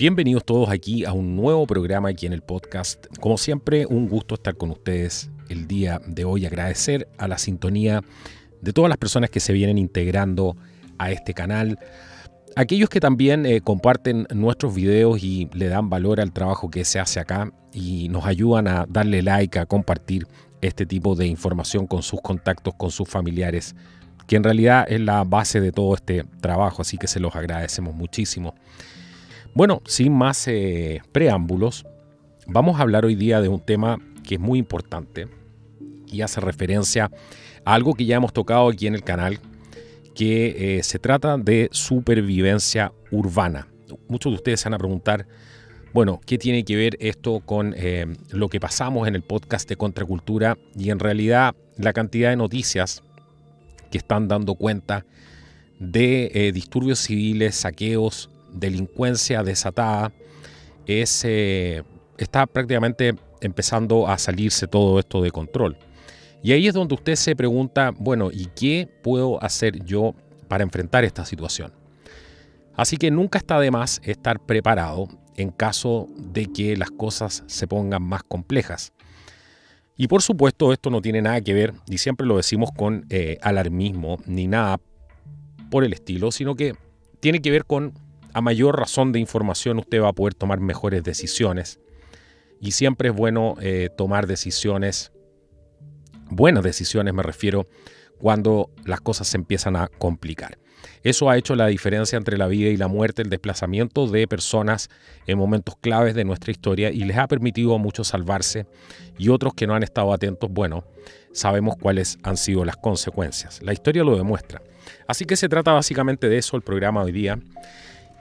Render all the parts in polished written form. Bienvenidos todos aquí a un nuevo programa aquí en el podcast. Como siempre, un gusto estar con ustedes el día de hoy. Agradecer a la sintonía de todas las personas que se vienen integrando a este canal. Aquellos que también comparten nuestros videos y le dan valor al trabajo que se hace acá y nos ayudan a darle like, a compartir este tipo de información con sus contactos, con sus familiares, que en realidad es la base de todo este trabajo, así que se los agradecemos muchísimo. Bueno, sin más preámbulos, vamos a hablar hoy día de un tema que es muy importante y hace referencia a algo que ya hemos tocado aquí en el canal, que se trata de supervivencia urbana. Muchos de ustedes se van a preguntar, bueno, ¿qué tiene que ver esto con lo que pasamos en el podcast de Contracultura? Y en realidad la cantidad de noticias que están dando cuenta de disturbios civiles, saqueos, delincuencia desatada, está prácticamente empezando a salirse todo esto de control. Y ahí es donde usted se pregunta, bueno, ¿y qué puedo hacer yo para enfrentar esta situación? Así que nunca está de más estar preparado en caso de que las cosas se pongan más complejas. Y por supuesto, esto no tiene nada que ver, y siempre lo decimos con alarmismo, ni nada por el estilo, sino que tiene que ver con, a mayor razón de información, usted va a poder tomar mejores decisiones. Y siempre es bueno tomar decisiones, buenas decisiones me refiero, cuando las cosas se empiezan a complicar. Eso ha hecho la diferencia entre la vida y la muerte, el desplazamiento de personas en momentos claves de nuestra historia, y les ha permitido a muchos salvarse, y otros que no han estado atentos, bueno, sabemos cuáles han sido las consecuencias. La historia lo demuestra. Así que se trata básicamente de eso el programa hoy día,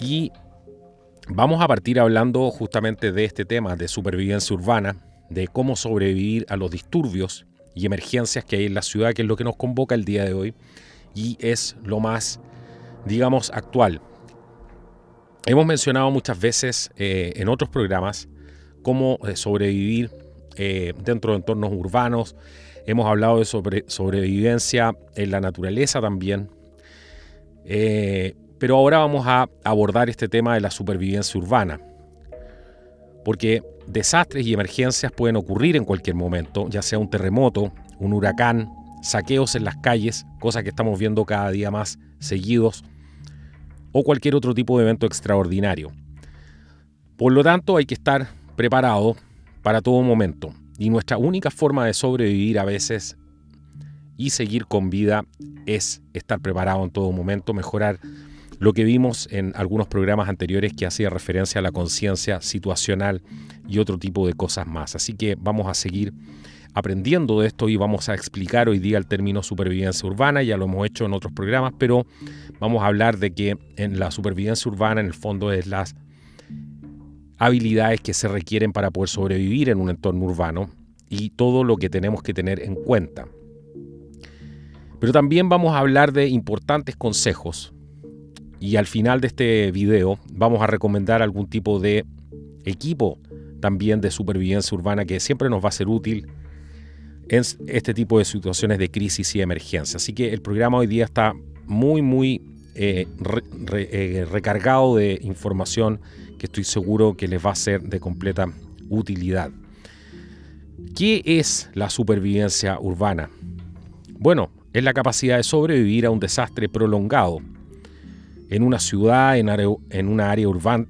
y vamos a partir hablando justamente de este tema de supervivencia urbana, de cómo sobrevivir a los disturbios y emergencias que hay en la ciudad, que es lo que nos convoca el día de hoy y es lo más, digamos, actual. Hemos mencionado muchas veces en otros programas cómo sobrevivir dentro de entornos urbanos. Hemos hablado de sobrevivencia en la naturaleza también. Pero ahora vamos a abordar este tema de la supervivencia urbana, porque desastres y emergencias pueden ocurrir en cualquier momento, ya sea un terremoto, un huracán, saqueos en las calles, cosas que estamos viendo cada día más seguidos, o cualquier otro tipo de evento extraordinario. Por lo tanto, hay que estar preparado para todo momento, y nuestra única forma de sobrevivir a veces y seguir con vida es estar preparado en todo momento, mejorar lo que vimos en algunos programas anteriores que hacía referencia a la conciencia situacional y otro tipo de cosas más. Así que vamos a seguir aprendiendo de esto y vamos a explicar hoy día el término supervivencia urbana. Ya lo hemos hecho en otros programas, pero vamos a hablar de que en la supervivencia urbana en el fondo es las habilidades que se requieren para poder sobrevivir en un entorno urbano y todo lo que tenemos que tener en cuenta. Pero también vamos a hablar de importantes consejos. Y al final de este video vamos a recomendar algún tipo de equipo también de supervivencia urbana que siempre nos va a ser útil en este tipo de situaciones de crisis y emergencia. Así que el programa hoy día está muy recargado de información que estoy seguro que les va a ser de completa utilidad. ¿Qué es la supervivencia urbana? Bueno, es la capacidad de sobrevivir a un desastre prolongado en una ciudad, en una área urbana,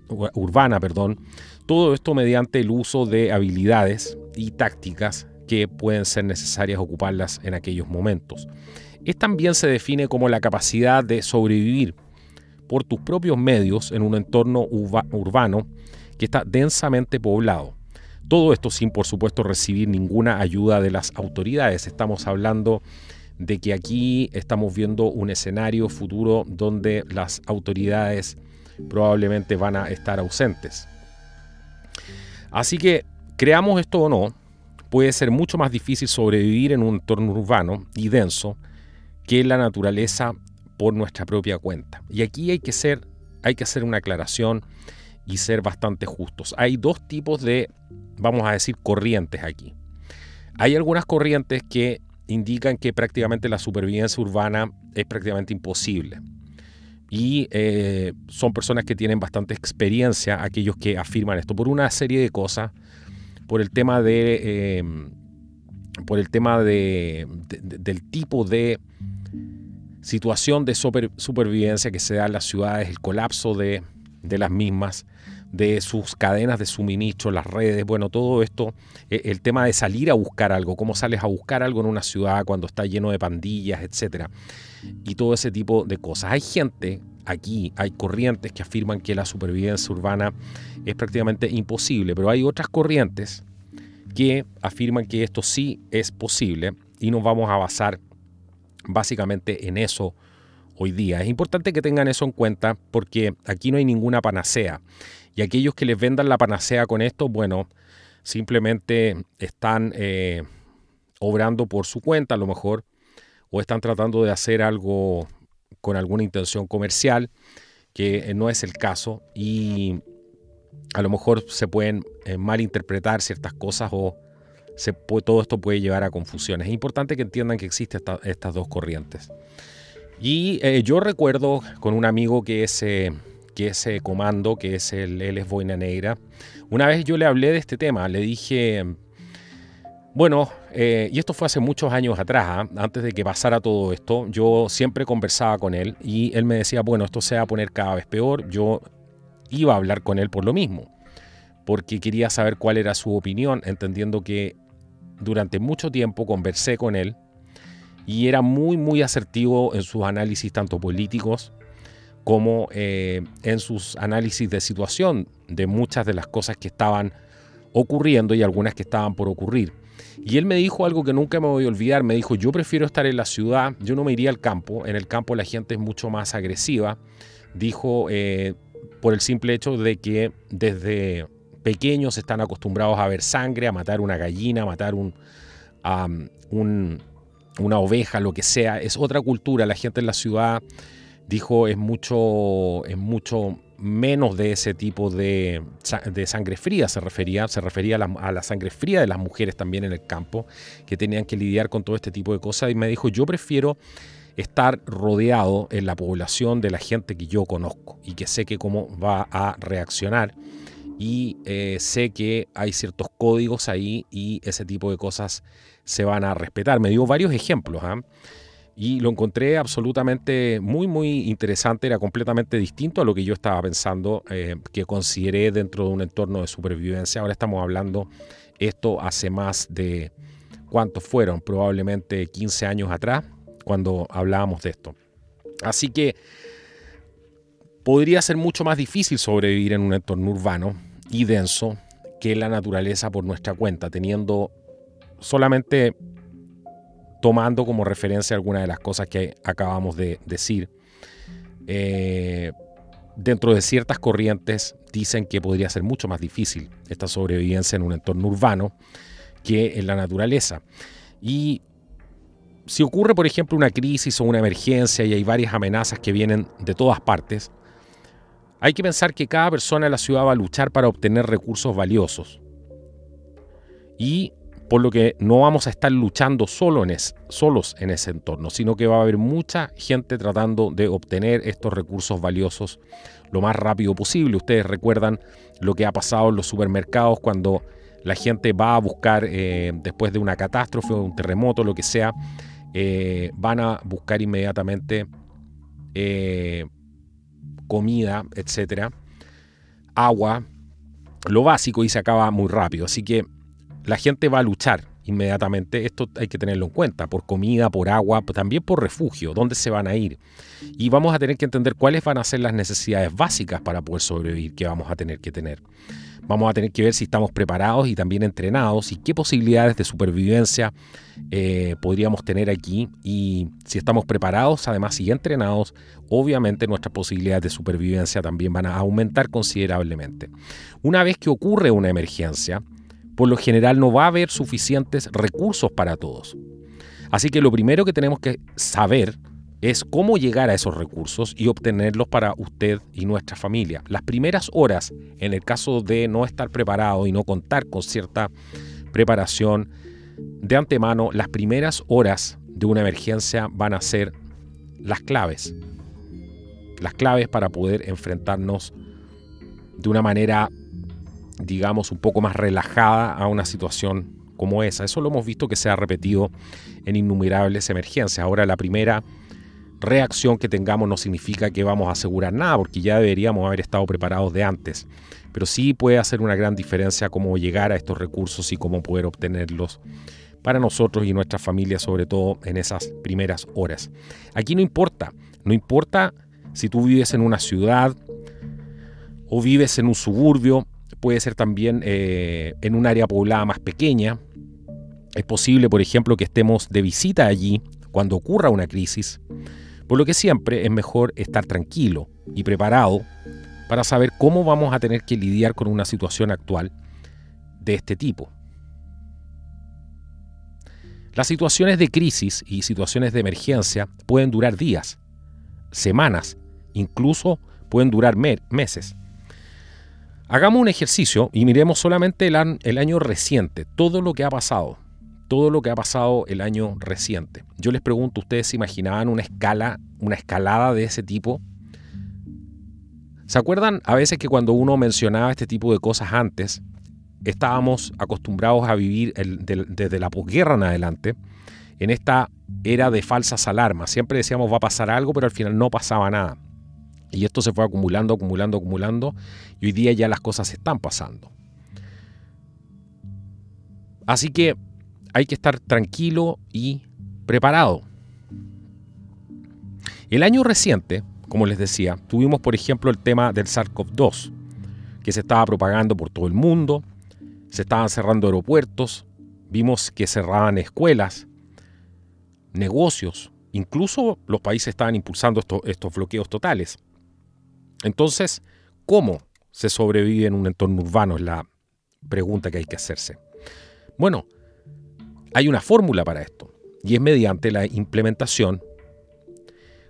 todo esto mediante el uso de habilidades y tácticas que pueden ser necesarias ocuparlas en aquellos momentos. Esta también se define como la capacidad de sobrevivir por tus propios medios en un entorno urbano que está densamente poblado. Todo esto sin, por supuesto, recibir ninguna ayuda de las autoridades. Estamos hablando de que aquí estamos viendo un escenario futuro donde las autoridades probablemente van a estar ausentes. Así que, creamos esto o no, puede ser mucho más difícil sobrevivir en un entorno urbano y denso que la naturaleza por nuestra propia cuenta. Y aquí hay que hacer una aclaración y ser bastante justos. Hay dos tipos de, vamos a decir, corrientes aquí. Hay algunas corrientes que indican que prácticamente la supervivencia urbana es prácticamente imposible. y son personas que tienen bastante experiencia, aquellos que afirman esto, por una serie de cosas, por el tema de del tipo de situación de supervivencia que se da en las ciudades, el colapso de las mismas, de sus cadenas de suministro, las redes, bueno, todo esto, el tema de salir a buscar algo, cómo sales a buscar algo en una ciudad cuando está lleno de pandillas, etcétera, y todo ese tipo de cosas. Hay gente aquí, hay corrientes que afirman que la supervivencia urbana es prácticamente imposible, pero hay otras corrientes que afirman que esto sí es posible, y nos vamos a basar básicamente en eso hoy día. Es importante que tengan eso en cuenta porque aquí no hay ninguna panacea. Y aquellos que les vendan la panacea con esto, bueno, simplemente están obrando por su cuenta a lo mejor, o están tratando de hacer algo con alguna intención comercial, que no es el caso, y a lo mejor se pueden malinterpretar ciertas cosas o todo esto puede llevar a confusiones. Es importante que entiendan que existen estas dos corrientes. Y yo recuerdo con un amigo que es él es Boina Negra. Una vez yo le hablé de este tema, le dije, bueno, y esto fue hace muchos años atrás, antes de que pasara todo esto, yo siempre conversaba con él y él me decía, bueno, esto se va a poner cada vez peor. Yo iba a hablar con él por lo mismo, porque quería saber cuál era su opinión, entendiendo que durante mucho tiempo conversé con él y era muy, muy asertivo en sus análisis tanto políticos como en sus análisis de situación de muchas de las cosas que estaban ocurriendo y algunas que estaban por ocurrir. Y él me dijo algo que nunca me voy a olvidar. Me dijo, yo prefiero estar en la ciudad, yo no me iría al campo. En el campo la gente es mucho más agresiva. Dijo, por el simple hecho de que desde pequeños están acostumbrados a ver sangre, a matar una gallina, a matar una oveja, lo que sea. Es otra cultura. La gente en la ciudad, dijo, es mucho menos de ese tipo de sangre fría. Se refería a la sangre fría de las mujeres también en el campo, que tenían que lidiar con todo este tipo de cosas. Y me dijo, yo prefiero estar rodeado en la población de la gente que yo conozco y que sé que cómo va a reaccionar, y sé que hay ciertos códigos ahí y ese tipo de cosas se van a respetar. Me dio varios ejemplos, y lo encontré absolutamente muy, muy interesante. Era completamente distinto a lo que yo estaba pensando, que consideré dentro de un entorno de supervivencia. Ahora estamos hablando esto hace más de, ¿cuántos fueron? Probablemente 15 años atrás cuando hablábamos de esto. Así que podría ser mucho más difícil sobrevivir en un entorno urbano y denso que la naturaleza por nuestra cuenta, solamente tomando como referencia algunas de las cosas que acabamos de decir. Dentro de ciertas corrientes dicen que podría ser mucho más difícil esta sobrevivencia en un entorno urbano que en la naturaleza. Y si ocurre, por ejemplo, una crisis o una emergencia y hay varias amenazas que vienen de todas partes, hay que pensar que cada persona en la ciudad va a luchar para obtener recursos valiosos. Y por lo que no vamos a estar luchando solos en ese entorno, sino que va a haber mucha gente tratando de obtener estos recursos valiosos lo más rápido posible. Ustedes recuerdan lo que ha pasado en los supermercados cuando la gente va a buscar, después de una catástrofe o un terremoto, lo que sea, van a buscar inmediatamente comida, etcétera, agua, lo básico, y se acaba muy rápido. Así que la gente va a luchar inmediatamente. Esto hay que tenerlo en cuenta, por comida, por agua, también por refugio, dónde se van a ir. Y vamos a tener que entender cuáles van a ser las necesidades básicas para poder sobrevivir que vamos a tener que tener. Vamos a tener que ver si estamos preparados y también entrenados, y qué posibilidades de supervivencia podríamos tener aquí. Y si estamos preparados, además, y entrenados, obviamente nuestras posibilidades de supervivencia también van a aumentar considerablemente. Una vez que ocurre una emergencia, por lo general no va a haber suficientes recursos para todos. Así que lo primero que tenemos que saber es cómo llegar a esos recursos y obtenerlos para usted y nuestra familia. Las primeras horas, en el caso de no estar preparado y no contar con cierta preparación de antemano, las primeras horas de una emergencia van a ser las claves. las claves para poder enfrentarnos de una manera, digamos, un poco más relajada a una situación como esa. Eso lo hemos visto que se ha repetido en innumerables emergencias. Ahora, la primera reacción que tengamos no significa que vamos a asegurar nada, porque ya deberíamos haber estado preparados de antes. Pero sí puede hacer una gran diferencia cómo llegar a estos recursos y cómo poder obtenerlos para nosotros y nuestra familia, sobre todo en esas primeras horas. Aquí no importa si tú vives en una ciudad o vives en un suburbio, puede ser también en un área poblada más pequeña. Es posible, por ejemplo, que estemos de visita allí cuando ocurra una crisis, por lo que siempre es mejor estar tranquilo y preparado para saber cómo vamos a tener que lidiar con una situación actual de este tipo. Las situaciones de crisis y situaciones de emergencia pueden durar días, semanas, incluso pueden durar meses. Hagamos un ejercicio y miremos solamente el año reciente, todo lo que ha pasado el año reciente. Yo les pregunto, ¿ustedes se imaginaban una escalada de ese tipo? ¿Se acuerdan a veces que cuando uno mencionaba este tipo de cosas antes, estábamos acostumbrados a vivir desde la posguerra en adelante, en esta era de falsas alarmas? Siempre decíamos va a pasar algo, pero al final no pasaba nada. Y esto se fue acumulando, y hoy día ya las cosas están pasando. Así que hay que estar tranquilo y preparado. El año reciente, como les decía, tuvimos por ejemplo el tema del SARS-CoV-2, que se estaba propagando por todo el mundo. Se estaban cerrando aeropuertos, vimos que cerraban escuelas, negocios, incluso los países estaban impulsando estos bloqueos totales. Entonces, ¿cómo se sobrevive en un entorno urbano? Es la pregunta que hay que hacerse. Bueno, hay una fórmula para esto y es mediante la implementación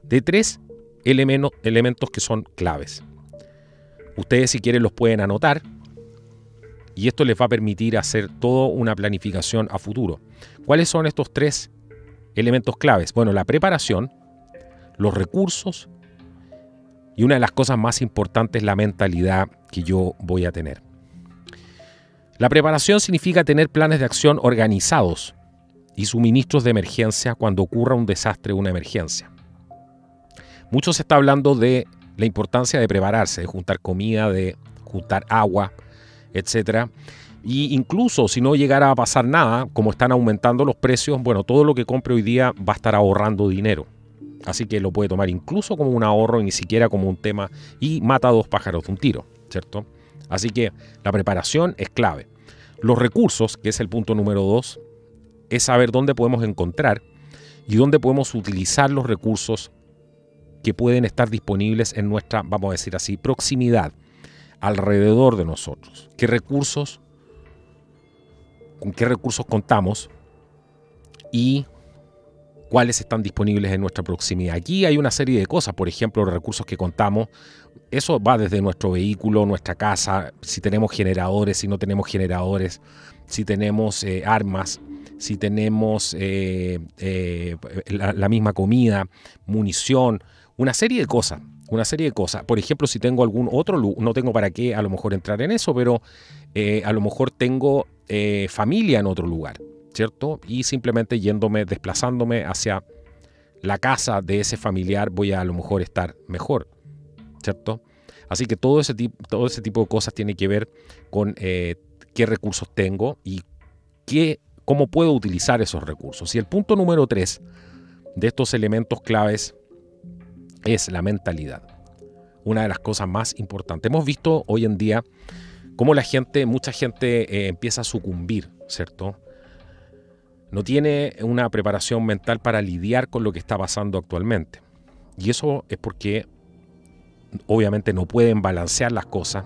de tres elementos que son claves. Ustedes, si quieren, los pueden anotar. Y esto les va a permitir hacer toda una planificación a futuro. ¿Cuáles son estos tres elementos claves? Bueno, la preparación, los recursos y una de las cosas más importantes, la mentalidad que yo voy a tener. La preparación significa tener planes de acción organizados y suministros de emergencia cuando ocurra un desastre o una emergencia. Mucho se está hablando de la importancia de prepararse, de juntar comida, de juntar agua, etcétera. Y incluso si no llegara a pasar nada, como están aumentando los precios, bueno, todo lo que compre hoy día va a estar ahorrando dinero. Así que lo puede tomar incluso como un ahorro y ni siquiera como un tema, y mata dos pájaros de un tiro, ¿cierto? Así que la preparación es clave. Los recursos, que es el punto número 2, es saber dónde podemos encontrar y dónde podemos utilizar los recursos que pueden estar disponibles en nuestra, vamos a decir así, proximidad, alrededor de nosotros. ¿Con qué recursos contamos y cuáles están disponibles en nuestra proximidad? Aquí hay una serie de cosas, por ejemplo, los recursos que contamos. Eso va desde nuestro vehículo, nuestra casa, si tenemos generadores, si no tenemos generadores, si tenemos armas, si tenemos la misma comida, munición, una serie de cosas. Por ejemplo, si tengo algún otro, no tengo para qué a lo mejor entrar en eso, pero a lo mejor tengo familia en otro lugar, ¿cierto? Y simplemente desplazándome hacia la casa de ese familiar voy a lo mejor estar mejor, ¿cierto? Así que todo ese tipo de cosas tiene que ver con qué recursos tengo y cómo puedo utilizar esos recursos. Y el punto número 3 de estos elementos claves es la mentalidad, una de las cosas más importantes. Hemos visto hoy en día cómo mucha gente empieza a sucumbir, ¿cierto? No tiene una preparación mental para lidiar con lo que está pasando actualmente. Y eso es porque obviamente no pueden balancear las cosas,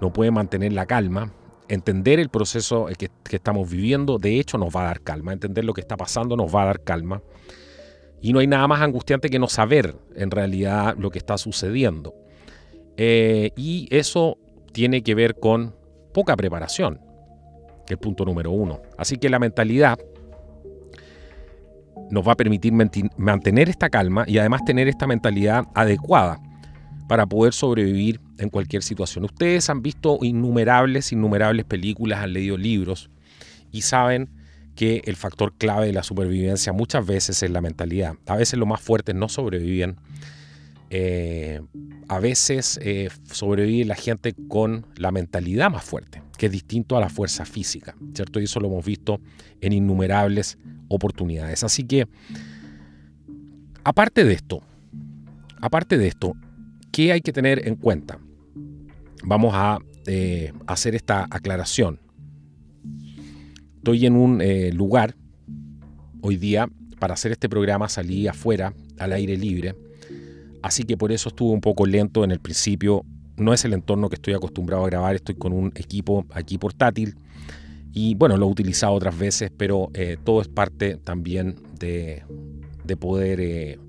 no pueden mantener la calma. Entender el proceso que estamos viviendo, de hecho, nos va a dar calma. Entender lo que está pasando nos va a dar calma. Y no hay nada más angustiante que no saber en realidad lo que está sucediendo. Y eso tiene que ver con poca preparación, que es el punto número 1. Así que la mentalidad nos va a permitir mantener esta calma y además tener esta mentalidad adecuada para poder sobrevivir en cualquier situación. Ustedes han visto innumerables películas, han leído libros y saben que el factor clave de la supervivencia muchas veces es la mentalidad. A veces los más fuertes no sobreviven. A veces sobrevive la gente con la mentalidad más fuerte, que es distinto a la fuerza física, ¿cierto? Y eso lo hemos visto en innumerables oportunidades. Así que, aparte de esto, ¿qué hay que tener en cuenta? Vamos a hacer esta aclaración. Estoy en un lugar hoy día para hacer este programa, salí afuera, al aire libre, así que por eso estuve un poco lento en el principio. No es el entorno que estoy acostumbrado a grabar, estoy con un equipo aquí portátil y bueno, lo he utilizado otras veces, pero todo es parte también de poder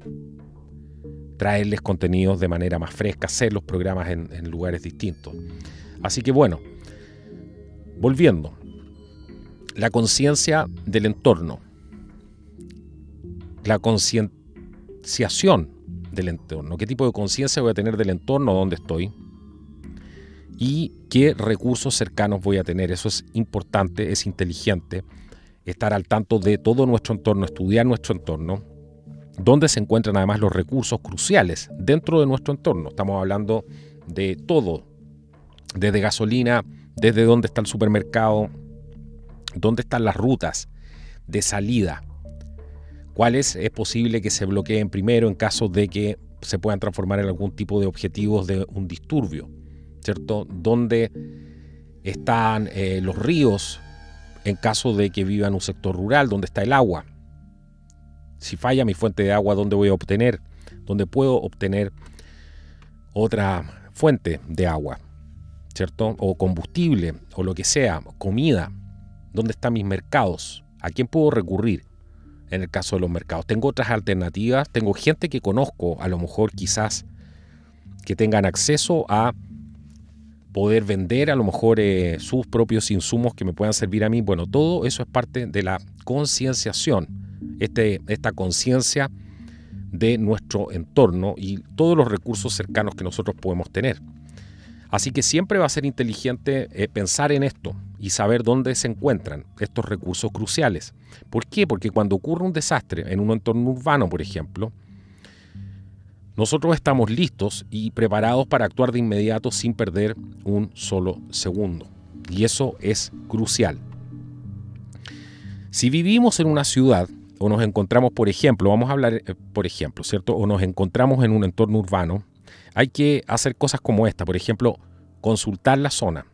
traerles contenidos de manera más fresca, hacer los programas en lugares distintos. Así que bueno, volviendo. La conciencia del entorno, la concienciación del entorno, qué tipo de conciencia voy a tener del entorno donde estoy y qué recursos cercanos voy a tener. Eso es importante, es inteligente, estar al tanto de todo nuestro entorno, estudiar nuestro entorno, dónde se encuentran además los recursos cruciales dentro de nuestro entorno. Estamos hablando de todo, desde gasolina, desde dónde está el supermercado, dónde están las rutas de salida, cuáles es posible que se bloqueen primero en caso de que se puedan transformar en algún tipo de objetivos de un disturbio, ¿cierto? Dónde están los ríos en caso de que viva en un sector rural, dónde está el agua. Si falla mi fuente de agua, ¿dónde voy a obtener? ¿Dónde puedo obtener otra fuente de agua, ¿cierto? O combustible, o lo que sea, comida. ¿Dónde están mis mercados? ¿A quién puedo recurrir en el caso de los mercados? Tengo otras alternativas, tengo gente que conozco, a lo mejor quizás que tengan acceso a poder vender a lo mejor sus propios insumos que me puedan servir a mí. Bueno, todo eso es parte de la concienciación, esta conciencia de nuestro entorno y todos los recursos cercanos que nosotros podemos tener. Así que siempre va a ser inteligente pensar en esto y saber dónde se encuentran estos recursos cruciales. ¿Por qué? Porque cuando ocurre un desastre en un entorno urbano, por ejemplo, nosotros estamos listos y preparados para actuar de inmediato sin perder un solo segundo. Y eso es crucial. Si vivimos en una ciudad o nos encontramos, por ejemplo, vamos a hablar, por ejemplo, ¿cierto? O nos encontramos en un entorno urbano, hay que hacer cosas como esta, por ejemplo, consultar la zona,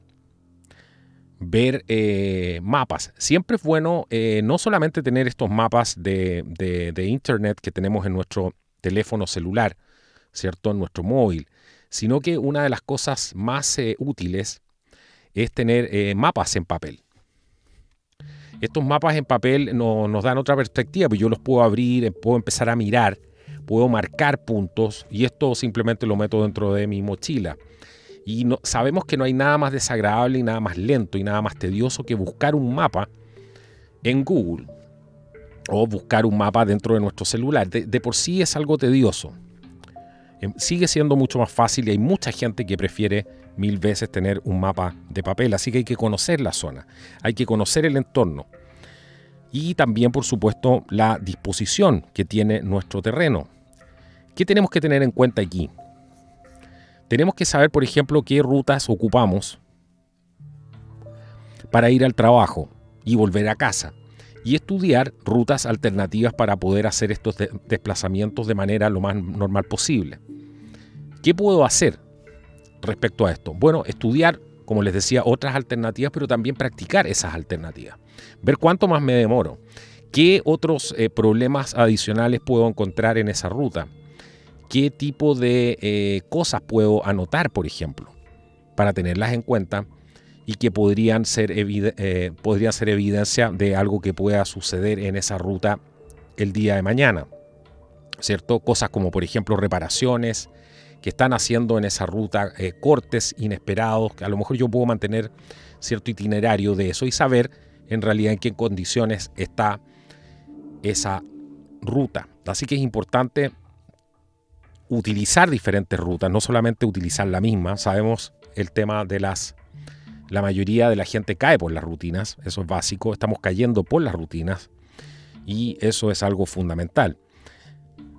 ver mapas. Siempre es bueno no solamente tener estos mapas de internet que tenemos en nuestro teléfono celular, ¿cierto? En nuestro móvil, sino que una de las cosas más útiles es tener mapas en papel. Estos mapas en papel nos dan otra perspectiva, pues yo los puedo abrir, puedo empezar a mirar, puedo marcar puntos y esto simplemente lo meto dentro de mi mochila. Y no, sabemos que no hay nada más desagradable y nada más lento y nada más tedioso que buscar un mapa en Google o buscar un mapa dentro de nuestro celular. De por sí es algo tedioso. Sigue siendo mucho más fácil y hay mucha gente que prefiere mil veces tener un mapa de papel. Así que hay que conocer la zona, hay que conocer el entorno. Y también, por supuesto, la disposición que tiene nuestro terreno. ¿Qué tenemos que tener en cuenta aquí? Tenemos que saber, por ejemplo, qué rutas ocupamos para ir al trabajo y volver a casa. Y estudiar rutas alternativas para poder hacer estos desplazamientos de manera lo más normal posible. ¿Qué puedo hacer respecto a esto? Bueno, estudiar, como les decía, otras alternativas, pero también practicar esas alternativas. Ver cuánto más me demoro. ¿Qué otros problemas adicionales puedo encontrar en esa ruta? ¿Qué tipo de cosas puedo anotar, por ejemplo, para tenerlas en cuenta y que podrían ser evidencia de algo que pueda suceder en esa ruta el día de mañana? ¿Cierto? Cosas como, por ejemplo, reparaciones que están haciendo en esa ruta, cortes inesperados, que a lo mejor yo puedo mantener cierto itinerario de eso y saber en realidad en qué condiciones está esa ruta. Así que es importante utilizar diferentes rutas, no solamente utilizar la misma. Sabemos el tema de las... La mayoría de la gente cae por las rutinas, eso es básico, estamos cayendo por las rutinas y eso es algo fundamental.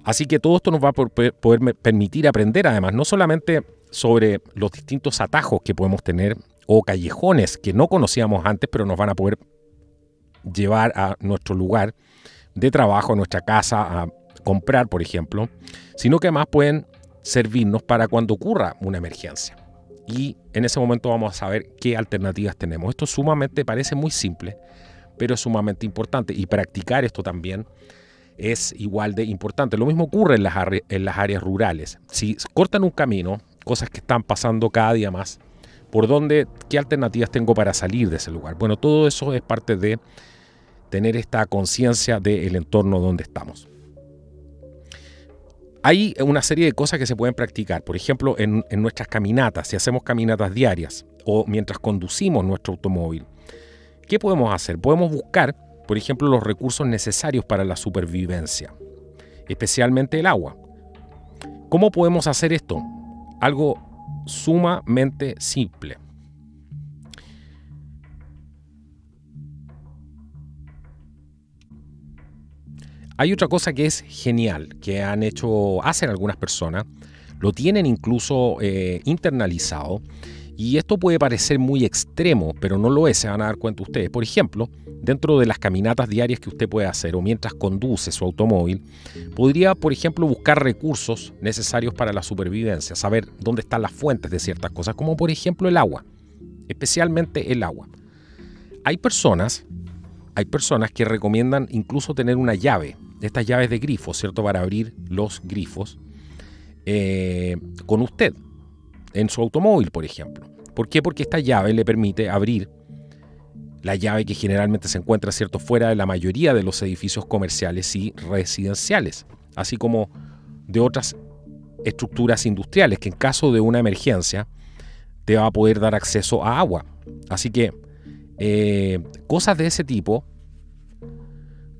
Así que todo esto nos va a poder permitir aprender además, no solamente sobre los distintos atajos que podemos tener o callejones que no conocíamos antes, pero nos van a poder llevar a nuestro lugar de trabajo, a nuestra casa, a comprar, por ejemplo, sino que además pueden servirnos para cuando ocurra una emergencia. Y en ese momento vamos a saber qué alternativas tenemos. Esto sumamente parece muy simple, pero es sumamente importante. Y practicar esto también es igual de importante. Lo mismo ocurre en las áreas rurales. Si cortan un camino, cosas que están pasando cada día más, ¿por dónde? ¿Qué alternativas tengo para salir de ese lugar? Bueno, todo eso es parte de tener esta conciencia del entorno donde estamos. Hay una serie de cosas que se pueden practicar, por ejemplo, en nuestras caminatas, si hacemos caminatas diarias o mientras conducimos nuestro automóvil. ¿Qué podemos hacer? Podemos buscar, por ejemplo, los recursos necesarios para la supervivencia, especialmente el agua. ¿Cómo podemos hacer esto? Algo sumamente simple. Hay otra cosa que es genial, que hacen algunas personas, lo tienen incluso internalizado, y esto puede parecer muy extremo, pero no lo es, se van a dar cuenta ustedes. Por ejemplo, dentro de las caminatas diarias que usted puede hacer o mientras conduce su automóvil, podría, por ejemplo, buscar recursos necesarios para la supervivencia, saber dónde están las fuentes de ciertas cosas, como por ejemplo el agua, especialmente el agua. Hay personas que recomiendan incluso tener una llave, estas llaves de grifo, ¿cierto? Para abrir los grifos con usted, en su automóvil, por ejemplo. ¿Por qué? Porque esta llave le permite abrir la llave que generalmente se encuentra, ¿cierto?, fuera de la mayoría de los edificios comerciales y residenciales, así como de otras estructuras industriales que en caso de una emergencia te va a poder dar acceso a agua. Así que cosas de ese tipo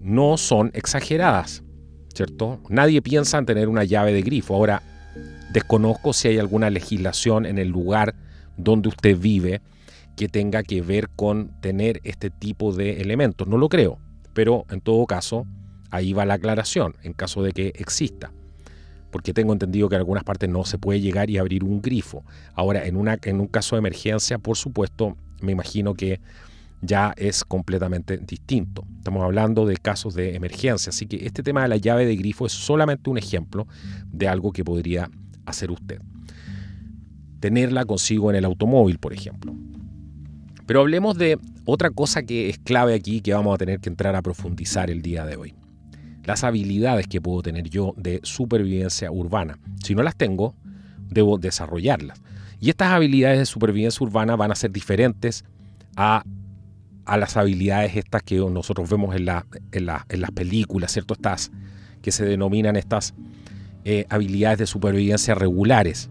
no son exageradas, ¿cierto? Nadie piensa en tener una llave de grifo. Ahora, desconozco si hay alguna legislación en el lugar donde usted vive que tenga que ver con tener este tipo de elementos. No lo creo, pero en todo caso, ahí va la aclaración, en caso de que exista. Porque tengo entendido que en algunas partes no se puede llegar y abrir un grifo. Ahora, en un caso de emergencia, por supuesto, me imagino que ya es completamente distinto. Estamos hablando de casos de emergencia, así que este tema de la llave de grifo es solamente un ejemplo de algo que podría hacer usted. Tenerla consigo en el automóvil, por ejemplo. Pero hablemos de otra cosa que es clave aquí, que vamos a tener que entrar a profundizar el día de hoy. Las habilidades que puedo tener yo de supervivencia urbana. Si no las tengo, debo desarrollarlas. Y estas habilidades de supervivencia urbana van a ser diferentes a las habilidades estas que nosotros vemos en las películas, ¿cierto? Estas que se denominan estas habilidades de supervivencia regulares.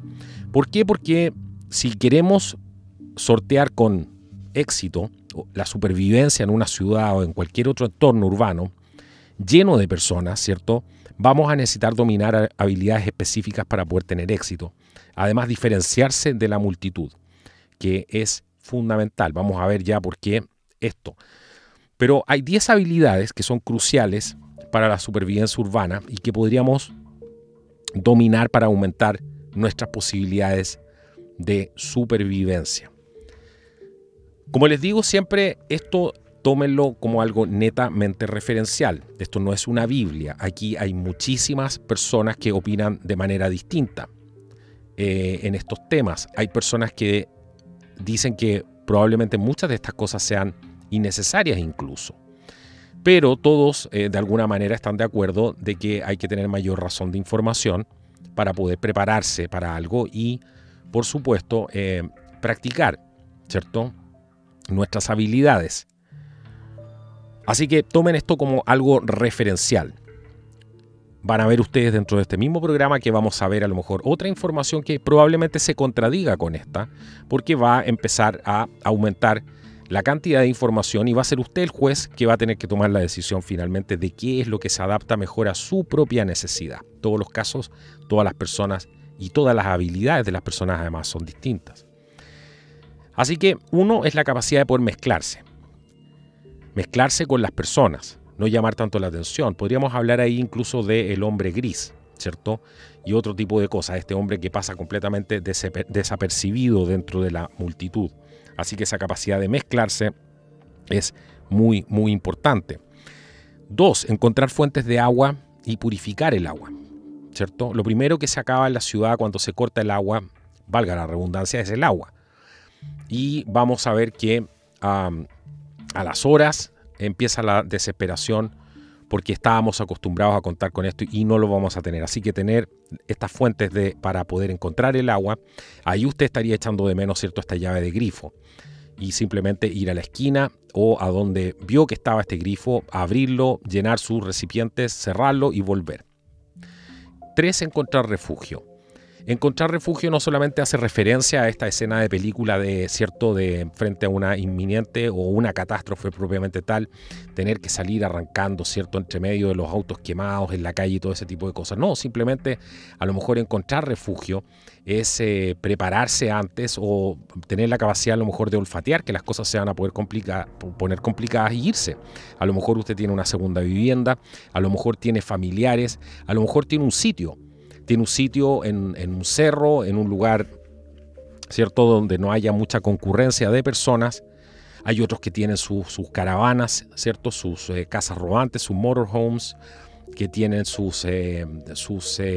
¿Por qué? Porque si queremos sortear con éxito la supervivencia en una ciudad o en cualquier otro entorno urbano lleno de personas, ¿cierto?, vamos a necesitar dominar habilidades específicas para poder tener éxito. Además, diferenciarse de la multitud, que es fundamental. Vamos a ver ya por qué esto. Pero hay 10 habilidades que son cruciales para la supervivencia urbana y que podríamos dominar para aumentar nuestras posibilidades de supervivencia. Como les digo siempre, esto tómenlo como algo netamente referencial. Esto no es una Biblia. Aquí hay muchísimas personas que opinan de manera distinta en estos temas. Hay personas que dicen que probablemente muchas de estas cosas sean innecesarias incluso, pero todos de alguna manera están de acuerdo de que hay que tener mayor razón de información para poder prepararse para algo y, por supuesto, practicar, ¿cierto?, nuestras habilidades. Así que tomen esto como algo referencial. Van a ver ustedes dentro de este mismo programa que vamos a ver a lo mejor otra información que probablemente se contradiga con esta, porque va a empezar a aumentar la cantidad de información y va a ser usted el juez que va a tener que tomar la decisión finalmente de qué es lo que se adapta mejor a su propia necesidad. Todos los casos, todas las personas y todas las habilidades de las personas además son distintas. Así que uno es la capacidad de poder mezclarse. Mezclarse con las personas, no llamar tanto la atención. Podríamos hablar ahí incluso del hombre gris, ¿cierto? Y otro tipo de cosas, este hombre que pasa completamente desapercibido dentro de la multitud. Así que esa capacidad de mezclarse es muy, muy importante. Dos, encontrar fuentes de agua y purificar el agua, ¿cierto? Lo primero que se acaba en la ciudad cuando se corta el agua, valga la redundancia, es el agua. Y vamos a ver que a las horas empieza la desesperación porque estábamos acostumbrados a contar con esto y no lo vamos a tener. Así que tener estas fuentes para poder encontrar el agua, ahí usted estaría echando de menos, ¿cierto?, esta llave de grifo. Y simplemente ir a la esquina o a donde vio que estaba este grifo, abrirlo, llenar sus recipientes, cerrarlo y volver. Tres, encontrar refugio. Encontrar refugio no solamente hace referencia a esta escena de película de frente a una inminente o una catástrofe propiamente tal, tener que salir arrancando, ¿cierto?, entre medio de los autos quemados en la calle y todo ese tipo de cosas. No, simplemente a lo mejor encontrar refugio es prepararse antes o tener la capacidad a lo mejor de olfatear que las cosas se van a poder poner complicadas y irse. A lo mejor usted tiene una segunda vivienda, a lo mejor tiene familiares, a lo mejor tiene un sitio. Tiene un sitio en un cerro, en un lugar, ¿cierto?, donde no haya mucha concurrencia de personas. Hay otros que tienen sus caravanas, ¿cierto?, sus casas rodantes, sus motorhomes, que tienen sus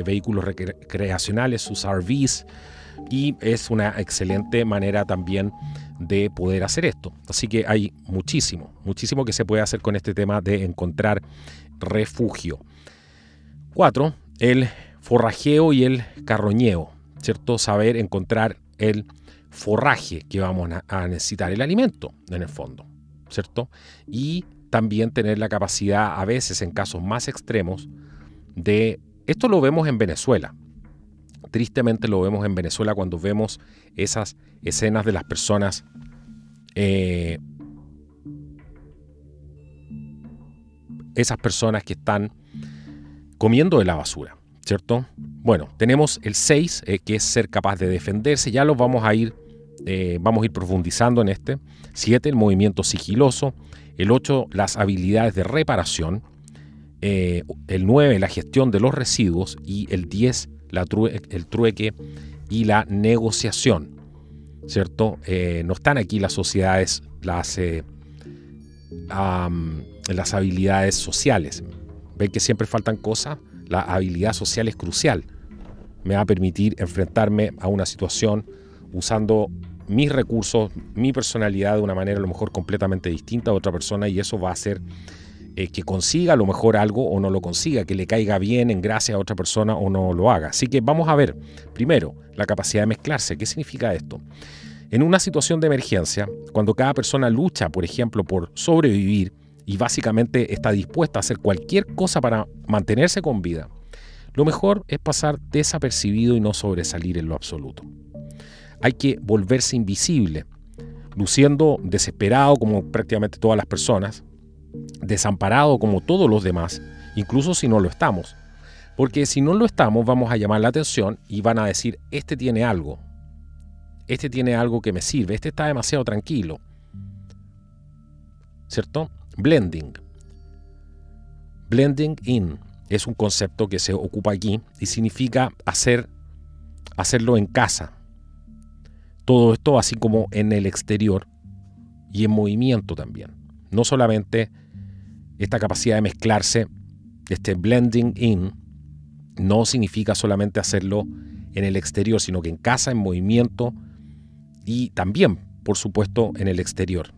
vehículos recreacionales, sus RVs. Y es una excelente manera también de poder hacer esto. Así que hay muchísimo, muchísimo que se puede hacer con este tema de encontrar refugio. Cuatro, el forrajeo y el carroñeo, ¿cierto? Saber encontrar el forraje que vamos a necesitar, el alimento en el fondo, ¿cierto? Y también tener la capacidad a veces en casos más extremos de... Esto lo vemos en Venezuela. Tristemente lo vemos en Venezuela cuando vemos esas escenas de las personas... esas personas que están comiendo de la basura, ¿cierto? Bueno, tenemos el 6, que es ser capaz de defenderse. Ya los vamos a ir profundizando en este. 7, el movimiento sigiloso. El 8, las habilidades de reparación. El 9, la gestión de los residuos. Y el 10, el trueque y la negociación, ¿cierto? No están aquí las sociedades, las habilidades sociales. ¿Ven que siempre faltan cosas? La habilidad social es crucial. Me va a permitir enfrentarme a una situación usando mis recursos, mi personalidad de una manera a lo mejor completamente distinta a otra persona, y eso va a hacer que consiga a lo mejor algo o no lo consiga, que le caiga bien en gracia a otra persona o no lo haga. Así que vamos a ver primero la capacidad de mezclarse. ¿Qué significa esto? En una situación de emergencia, cuando cada persona lucha, por ejemplo, por sobrevivir, y básicamente está dispuesta a hacer cualquier cosa para mantenerse con vida, lo mejor es pasar desapercibido y no sobresalir en lo absoluto. Hay que volverse invisible, luciendo desesperado como prácticamente todas las personas, desamparado como todos los demás, incluso si no lo estamos. Porque si no lo estamos, vamos a llamar la atención y van a decir, este tiene algo. Este tiene algo que me sirve, este está demasiado tranquilo, ¿cierto? Blending. Blending in es un concepto que se ocupa aquí y significa hacerlo en casa. Todo esto así como en el exterior y en movimiento también. No solamente esta capacidad de mezclarse, este blending in, no significa solamente hacerlo en el exterior, sino que en casa, en movimiento y también, por supuesto, en el exterior.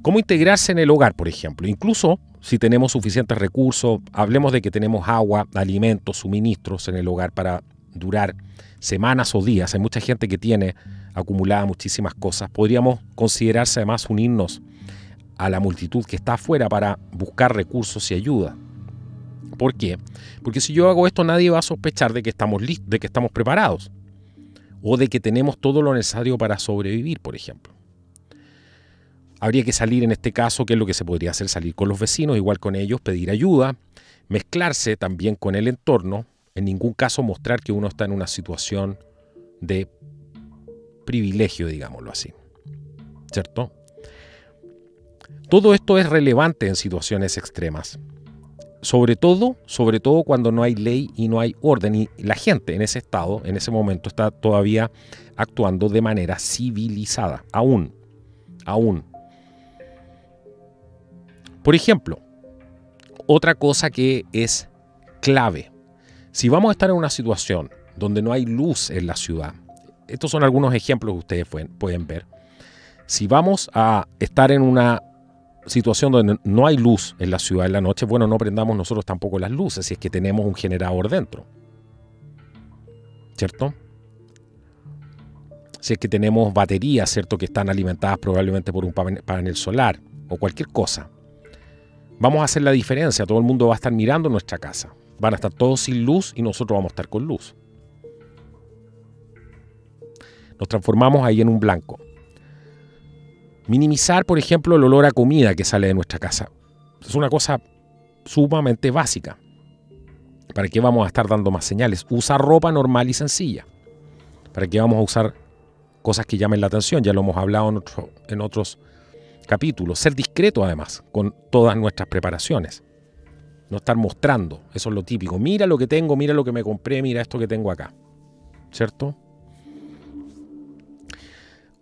¿Cómo integrarse en el hogar, por ejemplo? Incluso si tenemos suficientes recursos, hablemos de que tenemos agua, alimentos, suministros en el hogar para durar semanas o días. Hay mucha gente que tiene acumuladas muchísimas cosas. Podríamos considerarse además unirnos a la multitud que está afuera para buscar recursos y ayuda. ¿Por qué? Porque si yo hago esto, nadie va a sospechar de que estamos listos, de que estamos preparados o de que tenemos todo lo necesario para sobrevivir, por ejemplo. Habría que salir en este caso, que es lo que se podría hacer, salir con los vecinos, igual con ellos, pedir ayuda, mezclarse también con el entorno, en ningún caso mostrar que uno está en una situación de privilegio, digámoslo así, ¿cierto? Todo esto es relevante en situaciones extremas, sobre todo cuando no hay ley y no hay orden, y la gente en ese estado, en ese momento, está todavía actuando de manera civilizada, aún. Por ejemplo, otra cosa que es clave, si vamos a estar en una situación donde no hay luz en la ciudad, estos son algunos ejemplos que ustedes pueden ver, si vamos a estar en una situación donde no hay luz en la ciudad en la noche, bueno, no prendamos nosotros tampoco las luces si es que tenemos un generador dentro, ¿cierto? Si es que tenemos baterías, ¿cierto?, que están alimentadas probablemente por un panel solar o cualquier cosa. Vamos a hacer la diferencia, todo el mundo va a estar mirando nuestra casa. Van a estar todos sin luz y nosotros vamos a estar con luz. Nos transformamos ahí en un blanco. Minimizar, por ejemplo, el olor a comida que sale de nuestra casa. Es una cosa sumamente básica. ¿Para qué vamos a estar dando más señales? Usar ropa normal y sencilla. ¿Para qué vamos a usar cosas que llamen la atención? Ya lo hemos hablado en otros capítulos. Ser discreto, además, con todas nuestras preparaciones. No estar mostrando, eso es lo típico. Mira lo que tengo, mira lo que me compré, mira esto que tengo acá, ¿cierto?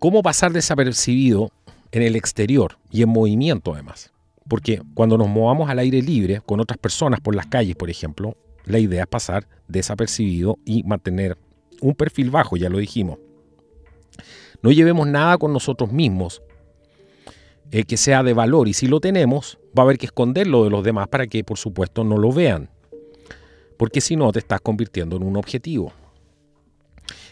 ¿Cómo pasar desapercibido en el exterior y en movimiento, además? Porque cuando nos movamos al aire libre con otras personas por las calles, por ejemplo, la idea es pasar desapercibido y mantener un perfil bajo, ya lo dijimos. No llevemos nada con nosotros mismos que sea de valor, y si lo tenemos va a haber que esconderlo de los demás para que, por supuesto, no lo vean, porque si no te estás convirtiendo en un objetivo.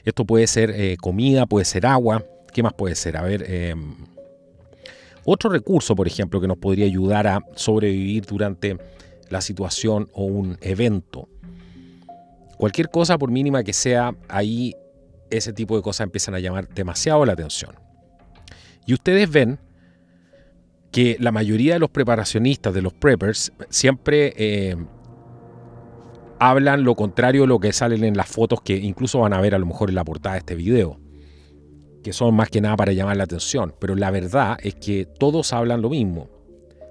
Esto puede ser comida, puede ser agua, ¿qué más puede ser? A ver, otro recurso, por ejemplo, que nos podría ayudar a sobrevivir durante la situación o un evento. Cualquier cosa, por mínima que sea, ahí ese tipo de cosas empiezan a llamar demasiado la atención. Y ustedes ven que la mayoría de los preparacionistas, de los preppers, siempre hablan lo contrario de lo que salen en las fotos que incluso van a ver a lo mejor en la portada de este video, que son más que nada para llamar la atención, pero la verdad es que todos hablan lo mismo.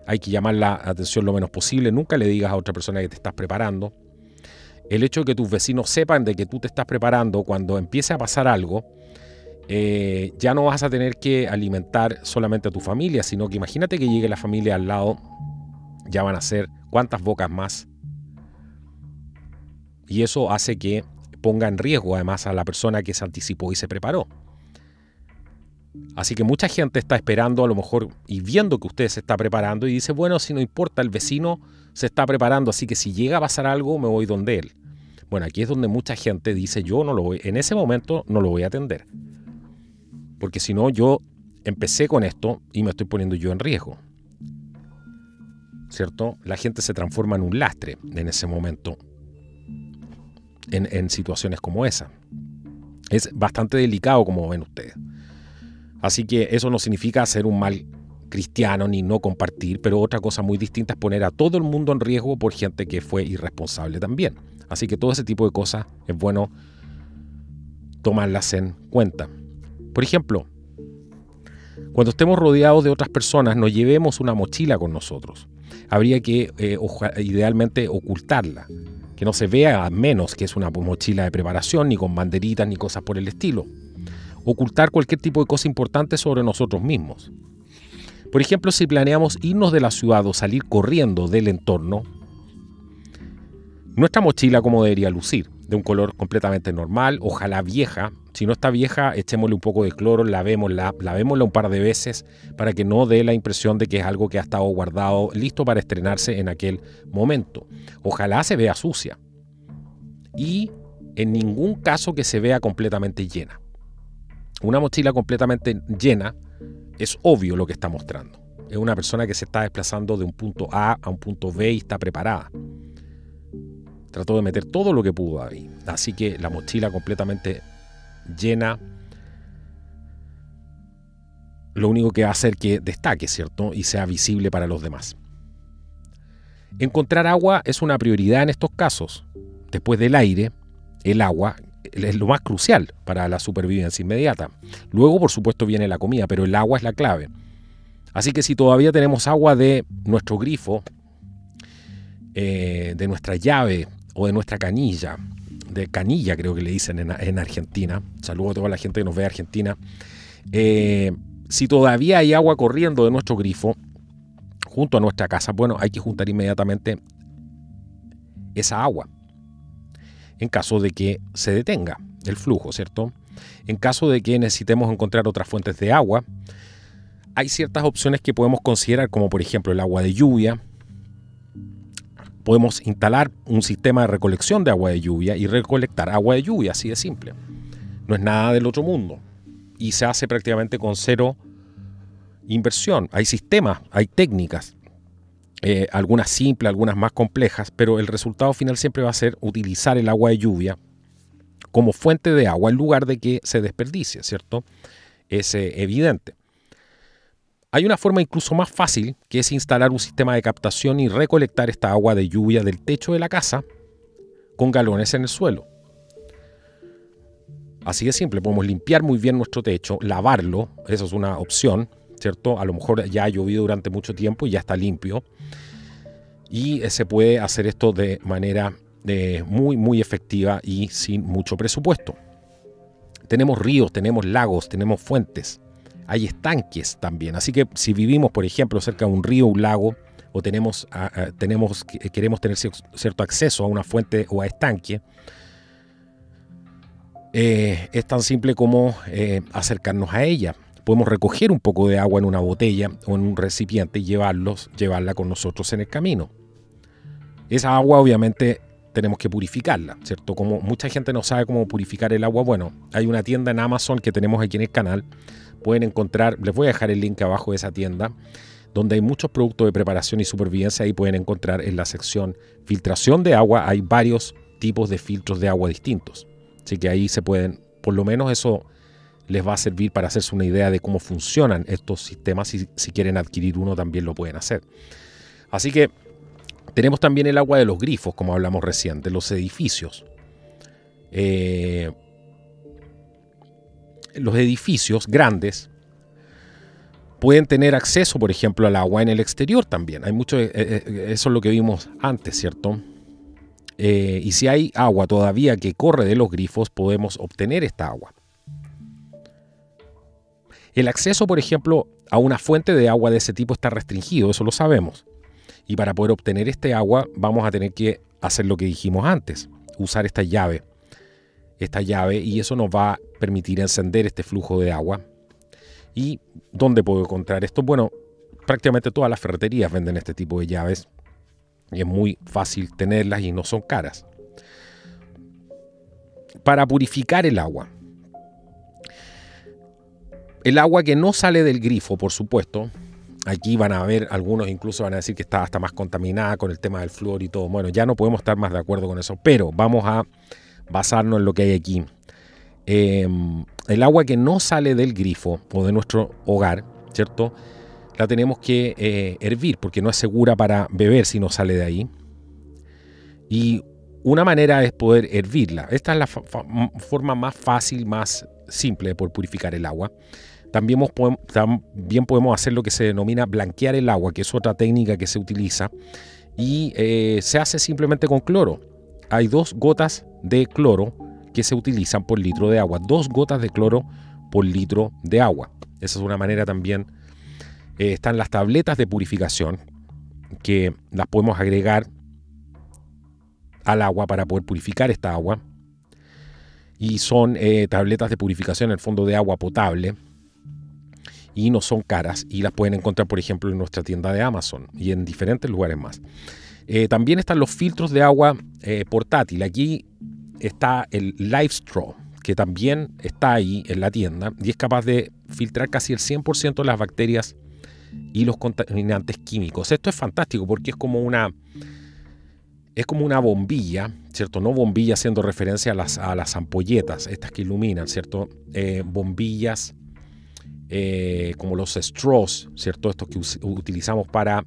Hay que llamar la atención lo menos posible, nunca le digas a otra persona que te estás preparando. El hecho de que tus vecinos sepan de que tú te estás preparando, cuando empiece a pasar algo, ya no vas a tener que alimentar solamente a tu familia, sino que imagínate que llegue la familia al lado, ya van a ser cuántas bocas más. Y eso hace que ponga en riesgo además a la persona que se anticipó y se preparó. Así que mucha gente está esperando a lo mejor y viendo que usted se está preparando y dice, bueno, si no importa, el vecino se está preparando, así que si llega a pasar algo me voy donde él. Bueno, aquí es donde mucha gente dice, yo no lo voy, en ese momento no lo voy a atender. Porque si no, yo empecé con esto y me estoy poniendo yo en riesgo, ¿cierto? La gente se transforma en un lastre en ese momento, en situaciones como esa. Es bastante delicado, como ven ustedes. Así que eso no significa hacer un mal cristiano ni no compartir, pero otra cosa muy distinta es poner a todo el mundo en riesgo por gente que fue irresponsable también. Así que todo ese tipo de cosas es bueno tomarlas en cuenta. Por ejemplo, cuando estemos rodeados de otras personas, no llevemos una mochila con nosotros. Habría que idealmente ocultarla, que no se vea, a menos que es una mochila de preparación, ni con banderitas ni cosas por el estilo. Ocultar cualquier tipo de cosa importante sobre nosotros mismos. Por ejemplo, si planeamos irnos de la ciudad o salir corriendo del entorno, nuestra mochila, ¿cómo debería lucir? De un color completamente normal, ojalá vieja. Si no está vieja, echémosle un poco de cloro, lavémosla un par de veces para que no dé la impresión de que es algo que ha estado guardado, listo para estrenarse en aquel momento. Ojalá se vea sucia. Y en ningún caso que se vea completamente llena. Una mochila completamente llena es obvio lo que está mostrando. Es una persona que se está desplazando de un punto A a un punto B y está preparada. Trató de meter todo lo que pudo ahí. Así que la mochila completamente llena. lo único que va a hacer que destaque, ¿cierto? Y sea visible para los demás. Encontrar agua es una prioridad en estos casos. Después del aire, el agua es lo más crucial para la supervivencia inmediata. Luego, por supuesto, viene la comida, pero el agua es la clave. Así que si todavía tenemos agua de nuestro grifo, de nuestra llave o de nuestra canilla, de canilla creo que le dicen en Argentina, saludo a toda la gente que nos ve de Argentina, si todavía hay agua corriendo de nuestro grifo junto a nuestra casa, bueno, hay que juntar inmediatamente esa agua en caso de que se detenga el flujo, ¿cierto? En caso de que necesitemos encontrar otras fuentes de agua, hay ciertas opciones que podemos considerar, como por ejemplo el agua de lluvia. Podemos instalar un sistema de recolección de agua de lluvia y recolectar agua de lluvia, así de simple. No es nada del otro mundo y se hace prácticamente con cero inversión. Hay sistemas, hay técnicas, algunas simples, algunas más complejas, pero el resultado final siempre va a ser utilizar el agua de lluvia como fuente de agua en lugar de que se desperdicie, ¿cierto? Es evidente. Hay una forma incluso más fácil, que es instalar un sistema de captación y recolectar esta agua de lluvia del techo de la casa con galones en el suelo. Así de simple, podemos limpiar muy bien nuestro techo, lavarlo, eso es una opción, ¿cierto? A lo mejor ya ha llovido durante mucho tiempo y ya está limpio. Y se puede hacer esto de manera muy, muy efectiva y sin mucho presupuesto. Tenemos ríos, tenemos lagos, tenemos fuentes. Hay estanques también, así que si vivimos, por ejemplo, cerca de un río, un lago, o queremos tener cierto acceso a una fuente o a estanque, es tan simple como acercarnos a ella. Podemos recoger un poco de agua en una botella o en un recipiente y llevarla con nosotros en el camino. Esa agua, obviamente, tenemos que purificarla, ¿cierto? Como mucha gente no sabe cómo purificar el agua, bueno, hay una tienda en Amazon que tenemos aquí en el canal. Pueden encontrar, les voy a dejar el link abajo de esa tienda, donde hay muchos productos de preparación y supervivencia. Ahí pueden encontrar en la sección filtración de agua, hay varios tipos de filtros de agua distintos. Así que ahí se pueden, por lo menos eso les va a servir para hacerse una idea de cómo funcionan estos sistemas. Si quieren adquirir uno también lo pueden hacer. Así que tenemos también el agua de los grifos, como hablamos recién, de los edificios. Los edificios grandes pueden tener acceso, por ejemplo, al agua en el exterior también. Hay mucho, eso es lo que vimos antes, ¿cierto? Y si hay agua todavía que corre de los grifos, podemos obtener esta agua. El acceso, por ejemplo, a una fuente de agua de ese tipo está restringido, eso lo sabemos. Y para poder obtener este agua vamos a tener que hacer lo que dijimos antes, usar esta llave, y eso nos va a permitir encender este flujo de agua. ¿Y dónde puedo encontrar esto? Bueno, prácticamente todas las ferreterías venden este tipo de llaves y es muy fácil tenerlas y no son caras. Para purificar el agua que no sale del grifo, por supuesto, aquí van a ver, algunos incluso van a decir que está hasta más contaminada con el tema del flúor y todo. Bueno, ya no podemos estar más de acuerdo con eso, pero vamos a basarnos en lo que hay aquí. El agua que no sale del grifo o de nuestro hogar, ¿cierto? La tenemos que hervir porque no es segura para beber si no sale de ahí. Y una manera es poder hervirla. Esta es la forma más fácil, más simple por purificar el agua. También podemos hacer lo que se denomina blanquear el agua, que es otra técnica que se utiliza. Y se hace simplemente con cloro. Hay 2 gotas de cloro que se utilizan por litro de agua. 2 gotas de cloro por litro de agua. Esa es una manera también. Están las tabletas de purificación que las podemos agregar al agua para poder purificar esta agua. Y son tabletas de purificación en el fondo de agua potable. Y no son caras y las pueden encontrar, por ejemplo, en nuestra tienda de Amazon y en diferentes lugares más. También están los filtros de agua portátil. Aquí está el Live Straw, que también está ahí en la tienda y es capaz de filtrar casi el 100% de las bacterias y los contaminantes químicos. Esto es fantástico porque es como una bombilla, ¿cierto? No bombilla haciendo referencia a las ampolletas, estas que iluminan, ¿cierto? Bombillas como los straws, ¿cierto? Estos que utilizamos para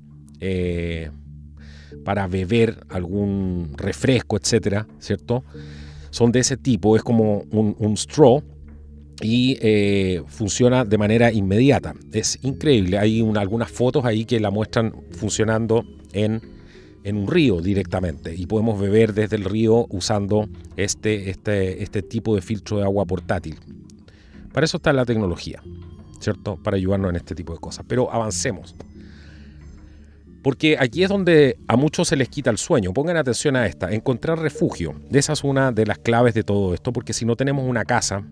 beber algún refresco, etcétera, ¿cierto? Son de ese tipo, es como un straw y funciona de manera inmediata. Es increíble, hay algunas fotos ahí que la muestran funcionando en un río directamente, y podemos beber desde el río usando este tipo de filtro de agua portátil. Para eso está la tecnología, ¿cierto? Para ayudarnos en este tipo de cosas. Pero avancemos, porque aquí es donde a muchos se les quita el sueño. Pongan atención a esta, encontrar refugio. Esa es una de las claves de todo esto, porque si no tenemos una casa,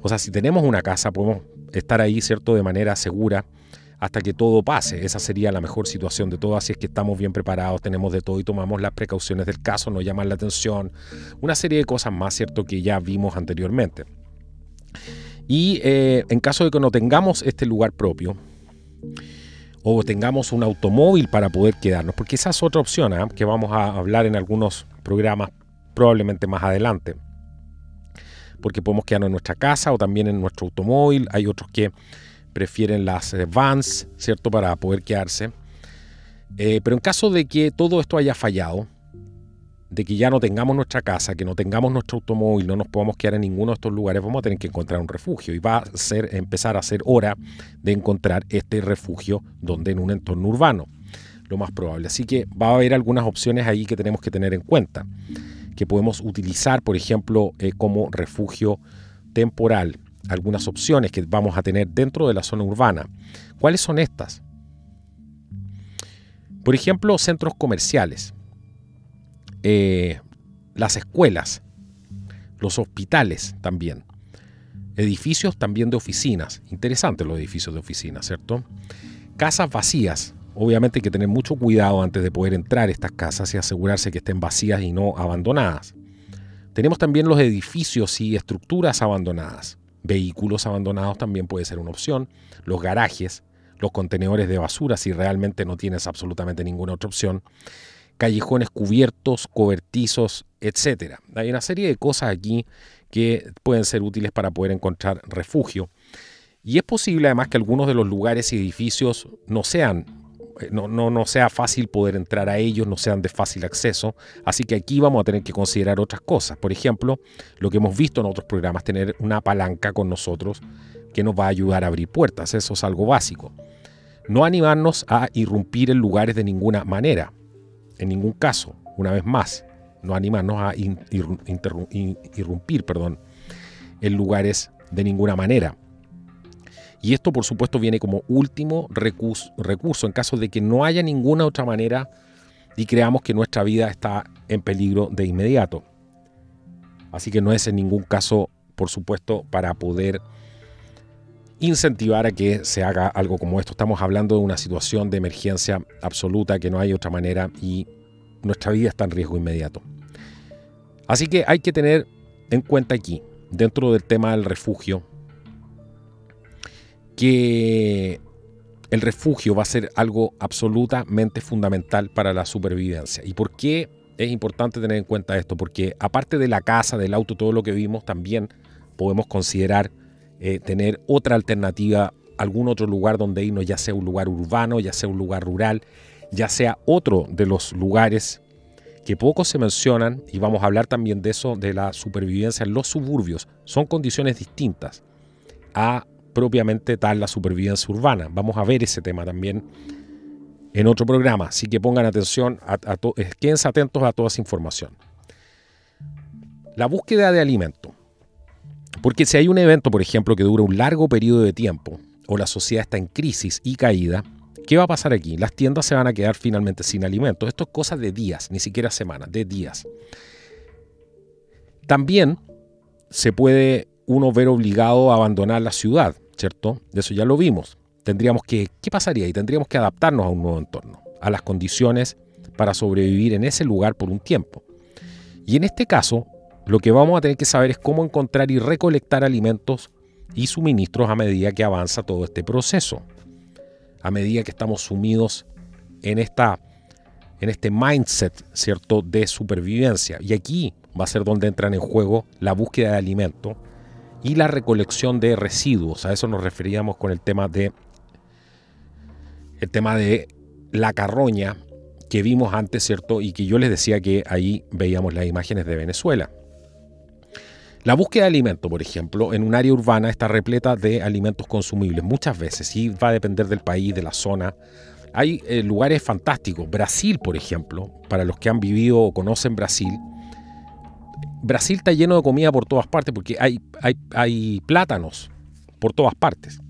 o sea, si tenemos una casa podemos estar ahí, ¿cierto?, de manera segura hasta que todo pase. Esa sería la mejor situación de todo, así es que estamos bien preparados, tenemos de todo y tomamos las precauciones del caso, no llaman la atención, una serie de cosas más, ¿cierto?, que ya vimos anteriormente. Y en caso de que no tengamos este lugar propio, o tengamos un automóvil para poder quedarnos, porque esa es otra opción, ¿eh?, que vamos a hablar en algunos programas probablemente más adelante, porque podemos quedarnos en nuestra casa o también en nuestro automóvil. Hay otros que prefieren las vans, ¿cierto?, para poder quedarse. Pero en caso de que todo esto haya fallado, de que ya no tengamos nuestra casa, que no tengamos nuestro automóvil, no nos podamos quedar en ninguno de estos lugares, vamos a tener que encontrar un refugio, y va a ser, empezar a ser hora de encontrar este refugio donde en un entorno urbano, lo más probable. Así que va a haber algunas opciones ahí que tenemos que tener en cuenta, que podemos utilizar, por ejemplo, como refugio temporal, algunas opciones que vamos a tener dentro de la zona urbana. ¿Cuáles son estas? Por ejemplo, centros comerciales, las escuelas, los hospitales también, edificios también de oficinas. Interesantes los edificios de oficinas, ¿cierto? Casas vacías. Obviamente hay que tener mucho cuidado antes de poder entrar a estas casas y asegurarse que estén vacías y no abandonadas. Tenemos también los edificios y estructuras abandonadas. Vehículos abandonados también puede ser una opción. Los garajes, los contenedores de basura, si realmente no tienes absolutamente ninguna otra opción. Callejones cubiertos, cobertizos, etc. Hay una serie de cosas aquí que pueden ser útiles para poder encontrar refugio. Y es posible además que algunos de los lugares y edificios no sea fácil poder entrar a ellos, no sean de fácil acceso, así que aquí vamos a tener que considerar otras cosas. Por ejemplo, lo que hemos visto en otros programas, tener una palanca con nosotros que nos va a ayudar a abrir puertas. Eso es algo básico. No animarnos a irrumpir en lugares de ninguna manera, en ningún caso. Una vez más, no animarnos a irrumpir en lugares de ninguna manera. Y esto, por supuesto, viene como último recurso en caso de que no haya ninguna otra manera y creamos que nuestra vida está en peligro de inmediato. Así que no es en ningún caso, por supuesto, para poder incentivar a que se haga algo como esto. Estamos hablando de una situación de emergencia absoluta, que no hay otra manera y nuestra vida está en riesgo inmediato. Así que hay que tener en cuenta aquí, dentro del tema del refugio, que el refugio va a ser algo absolutamente fundamental para la supervivencia. ¿Y por qué es importante tener en cuenta esto? Porque aparte de la casa, del auto, todo lo que vimos, también podemos considerar tener otra alternativa, algún otro lugar donde irnos, ya sea un lugar urbano, ya sea un lugar rural, ya sea otro de los lugares que pocos se mencionan, y vamos a hablar también de eso, de la supervivencia en los suburbios. Son condiciones distintas a propiamente tal la supervivencia urbana. Vamos a ver ese tema también en otro programa, así que pongan atención, quédense atentos a toda esa información. La búsqueda de alimento, porque si hay un evento, por ejemplo, que dura un largo periodo de tiempo, o la sociedad está en crisis y caída, ¿qué va a pasar aquí? Las tiendas se van a quedar finalmente sin alimentos. Esto es cosa de días, ni siquiera semanas, de días. También se puede uno ver obligado a abandonar la ciudad, ¿cierto? De eso ya lo vimos. ¿Qué pasaría? Y tendríamos que adaptarnos a un nuevo entorno, a las condiciones para sobrevivir en ese lugar por un tiempo. Y en este caso, lo que vamos a tener que saber es cómo encontrar y recolectar alimentos y suministros a medida que avanza todo este proceso, a medida que estamos sumidos en este mindset, ¿cierto?, de supervivencia. Y aquí va a ser donde entran en juego la búsqueda de alimento y la recolección de residuos. A eso nos referíamos con el tema de la carroña que vimos antes, ¿cierto? Y que yo les decía que ahí veíamos las imágenes de Venezuela. La búsqueda de alimento, por ejemplo, en un área urbana está repleta de alimentos consumibles muchas veces, y va a depender del país, de la zona. Hay lugares fantásticos. Brasil, por ejemplo, para los que han vivido o conocen Brasil, Brasil está lleno de comida por todas partes porque hay plátanos por todas partes,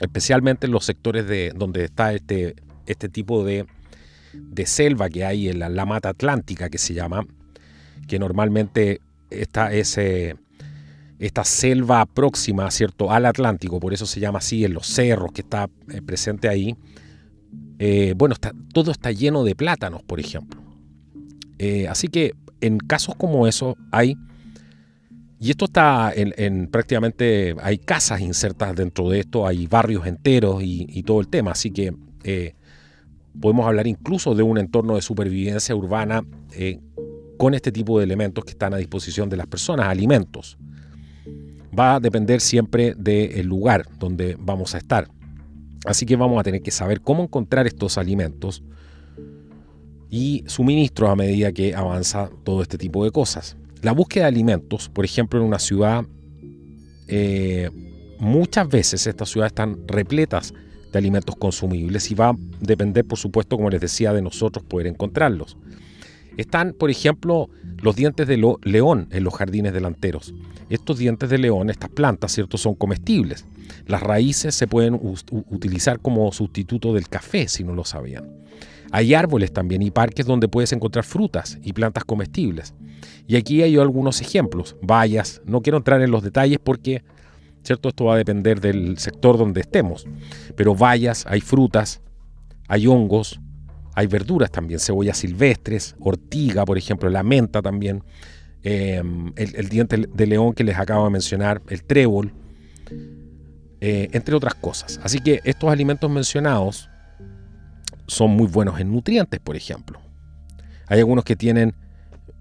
especialmente en los sectores de donde está este tipo de selva que hay en la mata atlántica, que se llama, que normalmente esta selva próxima, ¿cierto?, al Atlántico, por eso se llama así, en los cerros que está presente ahí. Bueno, todo está lleno de plátanos, por ejemplo. Así que en casos como eso hay, y esto está prácticamente, hay casas insertas dentro de esto, hay barrios enteros y todo el tema, así que podemos hablar incluso de un entorno de supervivencia urbana con este tipo de elementos que están a disposición de las personas, alimentos. Va a depender siempre del lugar donde vamos a estar. Así que vamos a tener que saber cómo encontrar estos alimentos y suministros a medida que avanza todo este tipo de cosas. La búsqueda de alimentos, por ejemplo, en una ciudad, muchas veces estas ciudades están repletas de alimentos consumibles y va a depender, por supuesto, como les decía, de nosotros poder encontrarlos. Están, por ejemplo, los dientes de león en los jardines delanteros. Estos dientes de león, estas plantas, ¿cierto?, son comestibles. Las raíces se pueden utilizar como sustituto del café, si no lo sabían. Hay árboles también y parques donde puedes encontrar frutas y plantas comestibles. Y aquí hay algunos ejemplos, bayas. No quiero entrar en los detalles porque, ¿cierto?, esto va a depender del sector donde estemos. Pero bayas, hay frutas, hay hongos, hay verduras también, cebollas silvestres, ortiga, por ejemplo, la menta también, el diente de león que les acabo de mencionar, el trébol, entre otras cosas. Así que estos alimentos mencionados son muy buenos en nutrientes, por ejemplo. Hay algunos que tienen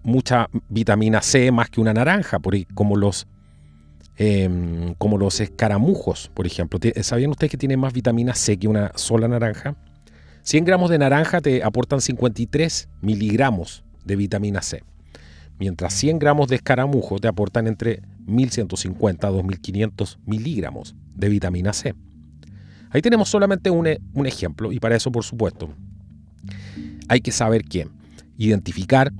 mucha vitamina C, más que una naranja, como los escaramujos, por ejemplo. ¿Sabían ustedes que tienen más vitamina C que una sola naranja? 100 gramos de naranja te aportan 53 miligramos de vitamina C, mientras 100 gramos de escaramujo te aportan entre 1.150 a 2.500 miligramos de vitamina C. Ahí tenemos solamente un ejemplo, y para eso, por supuesto, hay que saber qué: identificar,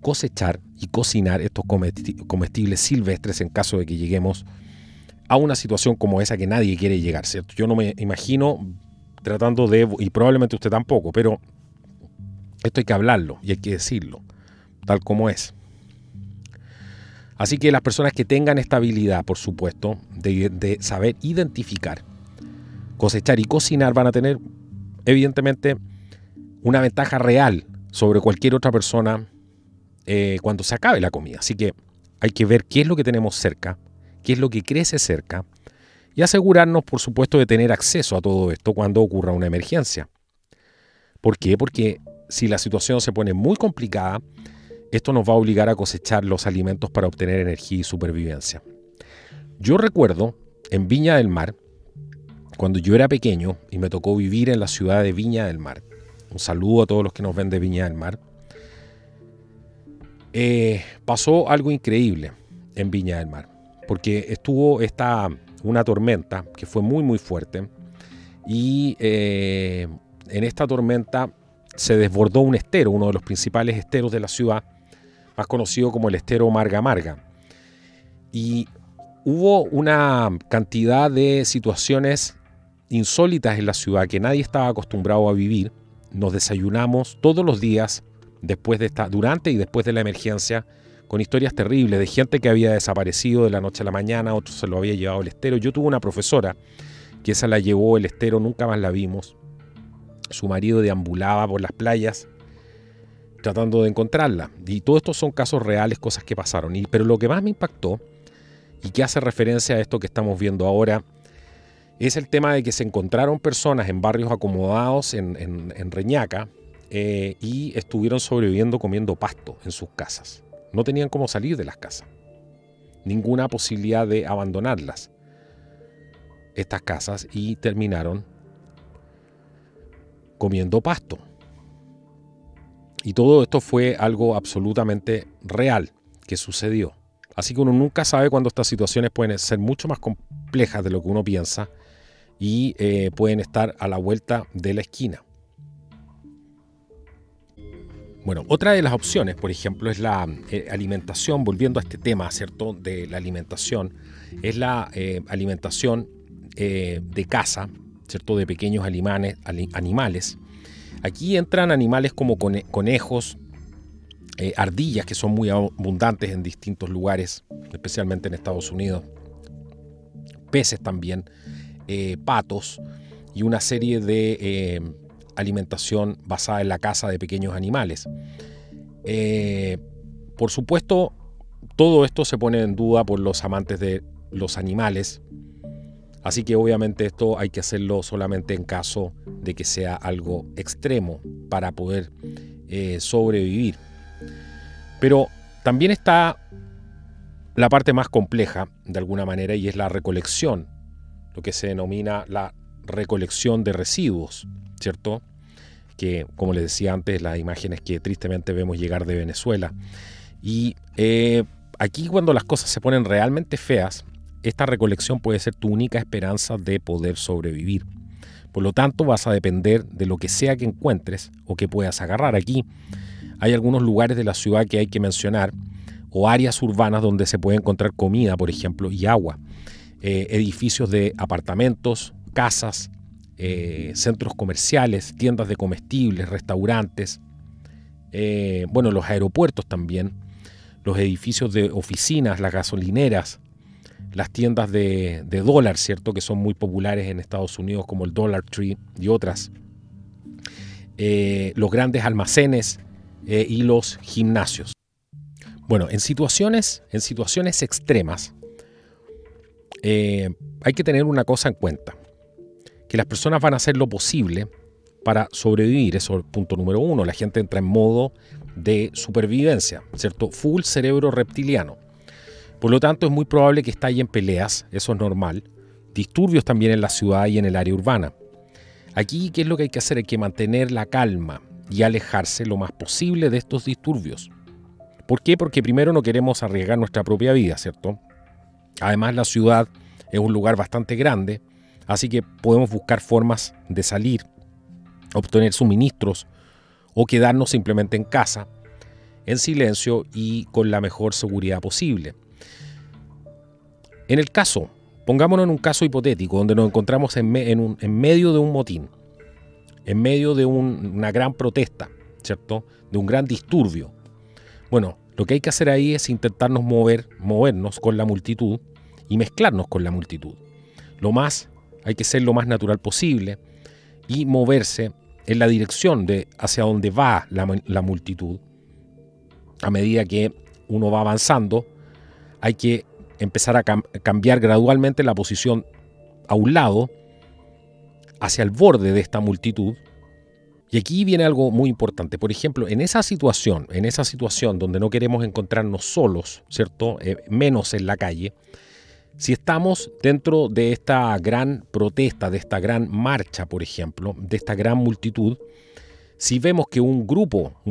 cosechar y cocinar estos comestibles silvestres en caso de que lleguemos a una situación como esa que nadie quiere llegar, ¿cierto? Yo no me imagino tratando de, y probablemente usted tampoco, pero esto hay que hablarlo y hay que decirlo tal como es. Así que las personas que tengan esta habilidad, por supuesto, de saber identificar, cosechar y cocinar, van a tener evidentemente una ventaja real sobre cualquier otra persona cuando se acabe la comida. Así que hay que ver qué es lo que tenemos cerca, qué es lo que crece cerca, y asegurarnos, por supuesto, de tener acceso a todo esto cuando ocurra una emergencia. ¿Por qué? Porque si la situación se pone muy complicada, esto nos va a obligar a cosechar los alimentos para obtener energía y supervivencia. Yo recuerdo en Viña del Mar, cuando yo era pequeño y me tocó vivir en la ciudad de Viña del Mar. Un saludo a todos los que nos ven de Viña del Mar. Pasó algo increíble en Viña del Mar, porque estuvo una tormenta que fue muy muy fuerte, y en esta tormenta se desbordó un estero, uno de los principales esteros de la ciudad, más conocido como el estero Marga Marga, y hubo una cantidad de situaciones insólitas en la ciudad que nadie estaba acostumbrado a vivir. Nos desayunamos todos los días durante y después de la emergencia, con historias terribles de gente que había desaparecido de la noche a la mañana, otro se lo había llevado el estero. Yo tuve una profesora que esa la llevó el estero, nunca más la vimos. Su marido deambulaba por las playas tratando de encontrarla. Y todos estos son casos reales, cosas que pasaron. Pero lo que más me impactó, y que hace referencia a esto que estamos viendo ahora, es el tema de que se encontraron personas en barrios acomodados en Reñaca y estuvieron sobreviviendo comiendo pasto en sus casas. No tenían cómo salir de las casas. ninguna posibilidad de abandonarlas, estas casas, y terminaron comiendo pasto. Y todo esto fue algo absolutamente real que sucedió. Así que uno nunca sabe cuándo estas situaciones pueden ser mucho más complejas de lo que uno piensa y pueden estar a la vuelta de la esquina. Bueno, otra de las opciones, por ejemplo, es la alimentación, volviendo a este tema, ¿cierto?, de la alimentación, es la alimentación de caza, ¿cierto?, de pequeños animales. Aquí entran animales como conejos, ardillas, que son muy abundantes en distintos lugares, especialmente en Estados Unidos, peces también, patos y una serie de alimentación basada en la caza de pequeños animales. Por supuesto, todo esto se pone en duda por los amantes de los animales, así que obviamente esto hay que hacerlo solamente en caso de que sea algo extremo para poder sobrevivir. Pero también está la parte más compleja, de alguna manera, y es la recolección, lo que se denomina la recolección de residuos, ¿cierto?, que, como les decía antes, las imágenes que tristemente vemos llegar de Venezuela. Y aquí, cuando las cosas se ponen realmente feas, esta recolección puede ser tu única esperanza de poder sobrevivir. Por lo tanto, vas a depender de lo que sea que encuentres o que puedas agarrar. Aquí hay algunos lugares de la ciudad que hay que mencionar, o áreas urbanas donde se puede encontrar comida, por ejemplo, y agua. Edificios de apartamentos, casas, centros comerciales, tiendas de comestibles, restaurantes, bueno, los aeropuertos también, los edificios de oficinas, las gasolineras, las tiendas de dólar, ¿cierto?, que son muy populares en Estados Unidos, como el Dollar Tree y otras, los grandes almacenes y los gimnasios. Bueno, en situaciones extremas hay que tener una cosa en cuenta, que las personas van a hacer lo posible para sobrevivir. Eso es el punto número uno. La gente entra en modo de supervivencia, ¿cierto?, full cerebro reptiliano. Por lo tanto, es muy probable que estallen peleas, eso es normal, disturbios también en la ciudad y en el área urbana. Aquí, ¿qué es lo que hay que hacer? Hay que mantener la calma y alejarse lo más posible de estos disturbios. ¿Por qué? Porque primero no queremos arriesgar nuestra propia vida, ¿cierto? Además, la ciudad es un lugar bastante grande, así que podemos buscar formas de salir, obtener suministros o quedarnos simplemente en casa, en silencio y con la mejor seguridad posible. En el caso, pongámonos en un caso hipotético, donde nos encontramos en medio de un motín, en medio de una gran protesta, ¿cierto?, de un gran disturbio. Bueno, lo que hay que hacer ahí es intentarnos movernos con la multitud y mezclarnos con la multitud. Hay que ser lo más natural posible y moverse en la dirección hacia donde va la multitud. A medida que uno va avanzando, hay que empezar a cambiar gradualmente la posición a un lado, hacia el borde de esta multitud. Y aquí viene algo muy importante. Por ejemplo, en esa situación donde no queremos encontrarnos solos, ¿cierto?, menos en la calle, si estamos dentro de esta gran protesta, de esta gran marcha, por ejemplo, de esta gran multitud, si vemos que un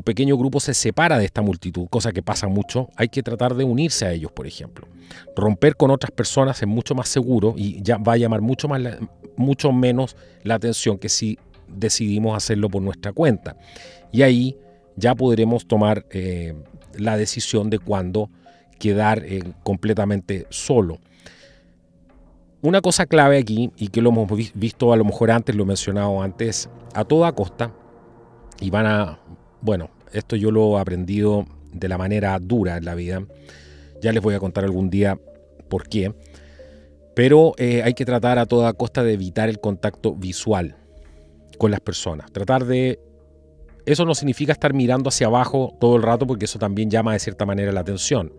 pequeño grupo se separa de esta multitud, cosa que pasa mucho, hay que tratar de unirse a ellos, por ejemplo. Romper con otras personas es mucho más seguro y ya va a llamar mucho menos la atención que si decidimos hacerlo por nuestra cuenta. Y ahí ya podremos tomar la decisión de cuándo quedar completamente solo. Una cosa clave aquí, y que lo hemos visto a lo mejor antes, lo he mencionado antes, a toda costa, y bueno, esto yo lo he aprendido de la manera dura en la vida. Ya les voy a contar algún día por qué. Pero hay que tratar a toda costa de evitar el contacto visual con las personas. Eso no significa estar mirando hacia abajo todo el rato, porque eso también llama de cierta manera la atención.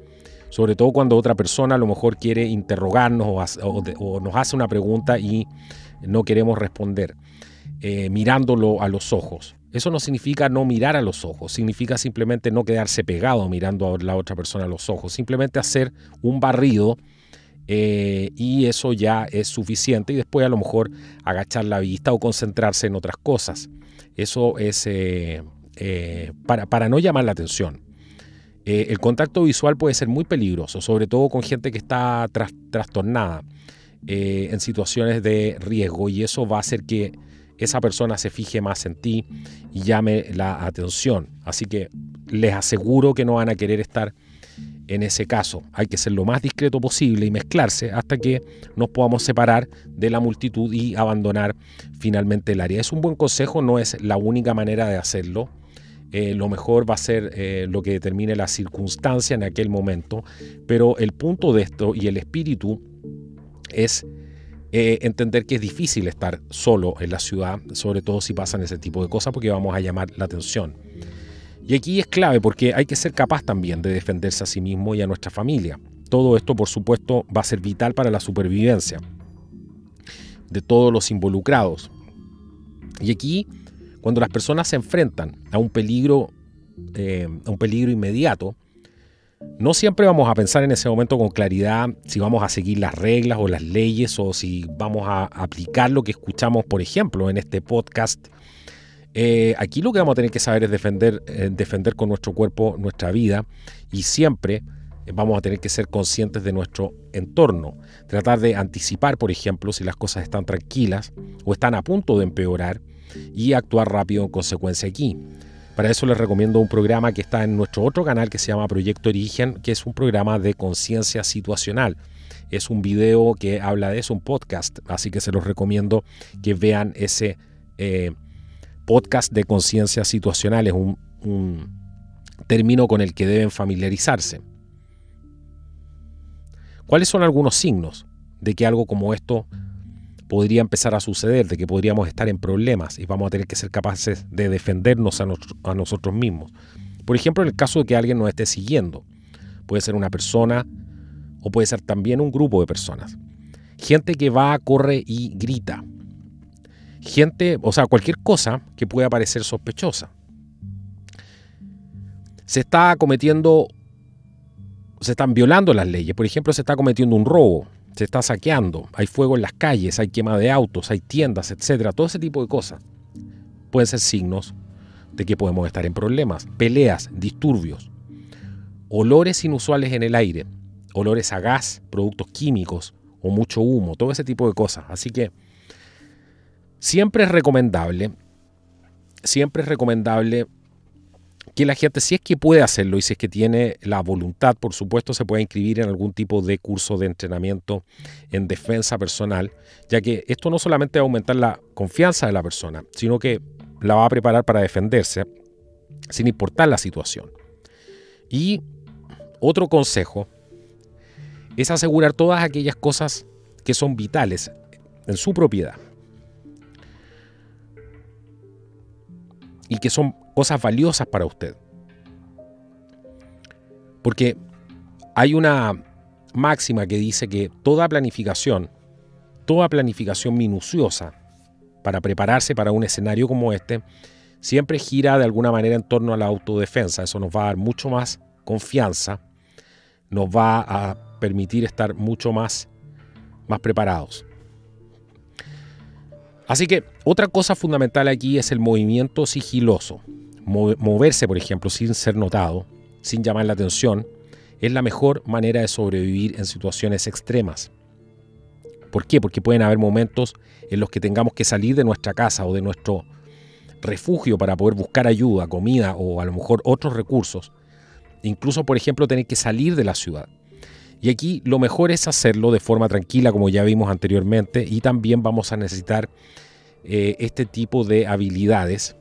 Sobre todo cuando otra persona a lo mejor quiere interrogarnos o nos hace una pregunta y no queremos responder mirándolo a los ojos. Eso no significa no mirar a los ojos, significa simplemente no quedarse pegado mirando a la otra persona a los ojos, simplemente hacer un barrido y eso ya es suficiente, y después a lo mejor agachar la vista o concentrarse en otras cosas. Eso es para no llamar la atención. El contacto visual puede ser muy peligroso, sobre todo con gente que está trastornada en situaciones de riesgo, y eso va a hacer que esa persona se fije más en ti y llame la atención. Así que les aseguro que no van a querer estar en ese caso. Hay que ser lo más discreto posible y mezclarse hasta que nos podamos separar de la multitud y abandonar finalmente el área. Es un buen consejo, no es la única manera de hacerlo. Lo mejor va a ser lo que determine la circunstancia en aquel momento. Pero el punto de esto y el espíritu es entender que es difícil estar solo en la ciudad, sobre todo si pasan ese tipo de cosas, porque vamos a llamar la atención. Y aquí es clave porque hay que ser capaz también de defenderse a sí mismo y a nuestra familia. Todo esto, por supuesto, va a ser vital para la supervivencia de todos los involucrados. Y aquí, cuando las personas se enfrentan a un peligro inmediato, no siempre vamos a pensar en ese momento con claridad si vamos a seguir las reglas o las leyes o si vamos a aplicar lo que escuchamos, por ejemplo, en este podcast. Aquí lo que vamos a tener que saber es defender con nuestro cuerpo nuestra vida, y siempre vamos a tener que ser conscientes de nuestro entorno. Tratar de anticipar, por ejemplo, si las cosas están tranquilas o están a punto de empeorar, y actuar rápido en consecuencia aquí. Para eso les recomiendo un programa que está en nuestro otro canal que se llama Proyecto Origen, que es un programa de conciencia situacional. Es un video que habla de eso, un podcast, así que se los recomiendo que vean ese podcast de conciencia situacional. Es un término con el que deben familiarizarse. ¿Cuáles son algunos signos de que algo como esto podría empezar a suceder, de que podríamos estar en problemas y vamos a tener que ser capaces de defendernos a nosotros mismos? Por ejemplo, en el caso de que alguien nos esté siguiendo, puede ser una persona o puede ser también un grupo de personas. Gente que va, corre y grita. Gente, o sea, cualquier cosa que pueda parecer sospechosa. Se están violando las leyes. Por ejemplo, se está cometiendo un robo. Se está saqueando, hay fuego en las calles, hay quema de autos, hay tiendas, etcétera. Todo ese tipo de cosas pueden ser signos de que podemos estar en problemas. Peleas, disturbios, olores inusuales en el aire, olores a gas, productos químicos o mucho humo, todo ese tipo de cosas. Así que siempre es recomendable que la gente, si es que puede hacerlo y si es que tiene la voluntad, por supuesto, se puede inscribir en algún tipo de curso de entrenamiento en defensa personal, ya que esto no solamente va a aumentar la confianza de la persona, sino que la va a preparar para defenderse sin importar la situación. Y otro consejo es asegurar todas aquellas cosas que son vitales en su propiedad y que son cosas valiosas para usted. Porque hay una máxima que dice que toda planificación minuciosa para prepararse para un escenario como este, siempre gira de alguna manera en torno a la autodefensa. Eso nos va a dar mucho más confianza, nos va a permitir estar mucho más preparados. Así que otra cosa fundamental aquí es el movimiento sigiloso. Moverse, por ejemplo, sin ser notado, sin llamar la atención, es la mejor manera de sobrevivir en situaciones extremas. ¿Por qué? Porque pueden haber momentos en los que tengamos que salir de nuestra casa o de nuestro refugio para poder buscar ayuda, comida o a lo mejor otros recursos. Incluso, por ejemplo, tener que salir de la ciudad. Y aquí lo mejor es hacerlo de forma tranquila, como ya vimos anteriormente, y también vamos a necesitar este tipo de habilidades,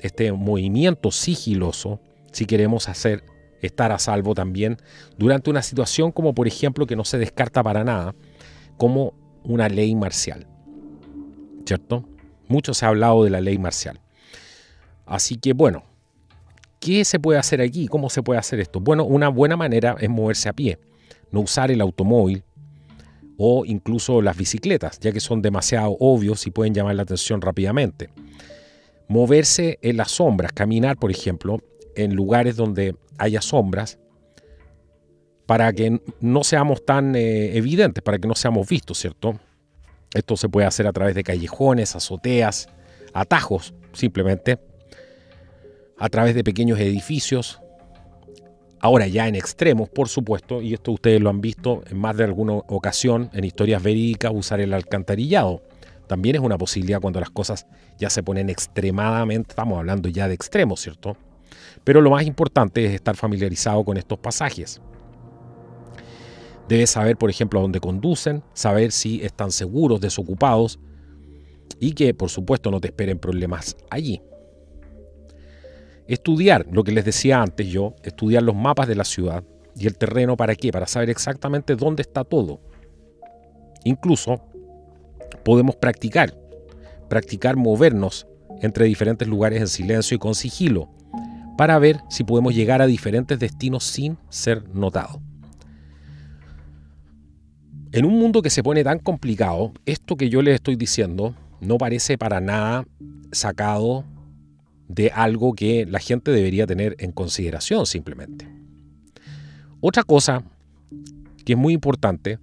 este movimiento sigiloso, si queremos estar a salvo también durante una situación como, por ejemplo, que no se descarta para nada, como una ley marcial, ¿cierto? Mucho se ha hablado de la ley marcial. Así que, bueno, ¿qué se puede hacer aquí? ¿Cómo se puede hacer esto? Bueno, una buena manera es moverse a pie. No usar el automóvil o incluso las bicicletas, ya que son demasiado obvios y pueden llamar la atención rápidamente. moverse en las sombras, caminar, por ejemplo, en lugares donde haya sombras, para que no seamos tan evidentes, para que no seamos vistos, ¿cierto? Esto se puede hacer a través de callejones, azoteas, atajos, simplemente, a través de pequeños edificios. Ahora ya en extremos, por supuesto, y esto ustedes lo han visto en más de alguna ocasión en historias verídicas, usar el alcantarillado. También es una posibilidad cuando las cosas ya se ponen extremadamente, estamos hablando ya de extremos, ¿cierto? Pero lo más importante es estar familiarizado con estos pasajes. Debes saber, por ejemplo, a dónde conducen, saber si están seguros, desocupados y que, por supuesto, no te esperen problemas allí. Estudiar, lo que les decía antes yo, estudiar los mapas de la ciudad y el terreno, ¿para qué? Para saber exactamente dónde está todo. Incluso podemos practicar movernos entre diferentes lugares en silencio y con sigilo, para ver si podemos llegar a diferentes destinos sin ser notado. En un mundo que se pone tan complicado, esto que yo les estoy diciendo no parece para nada sacado de algo que la gente debería tener en consideración simplemente. Otra cosa que es muy importante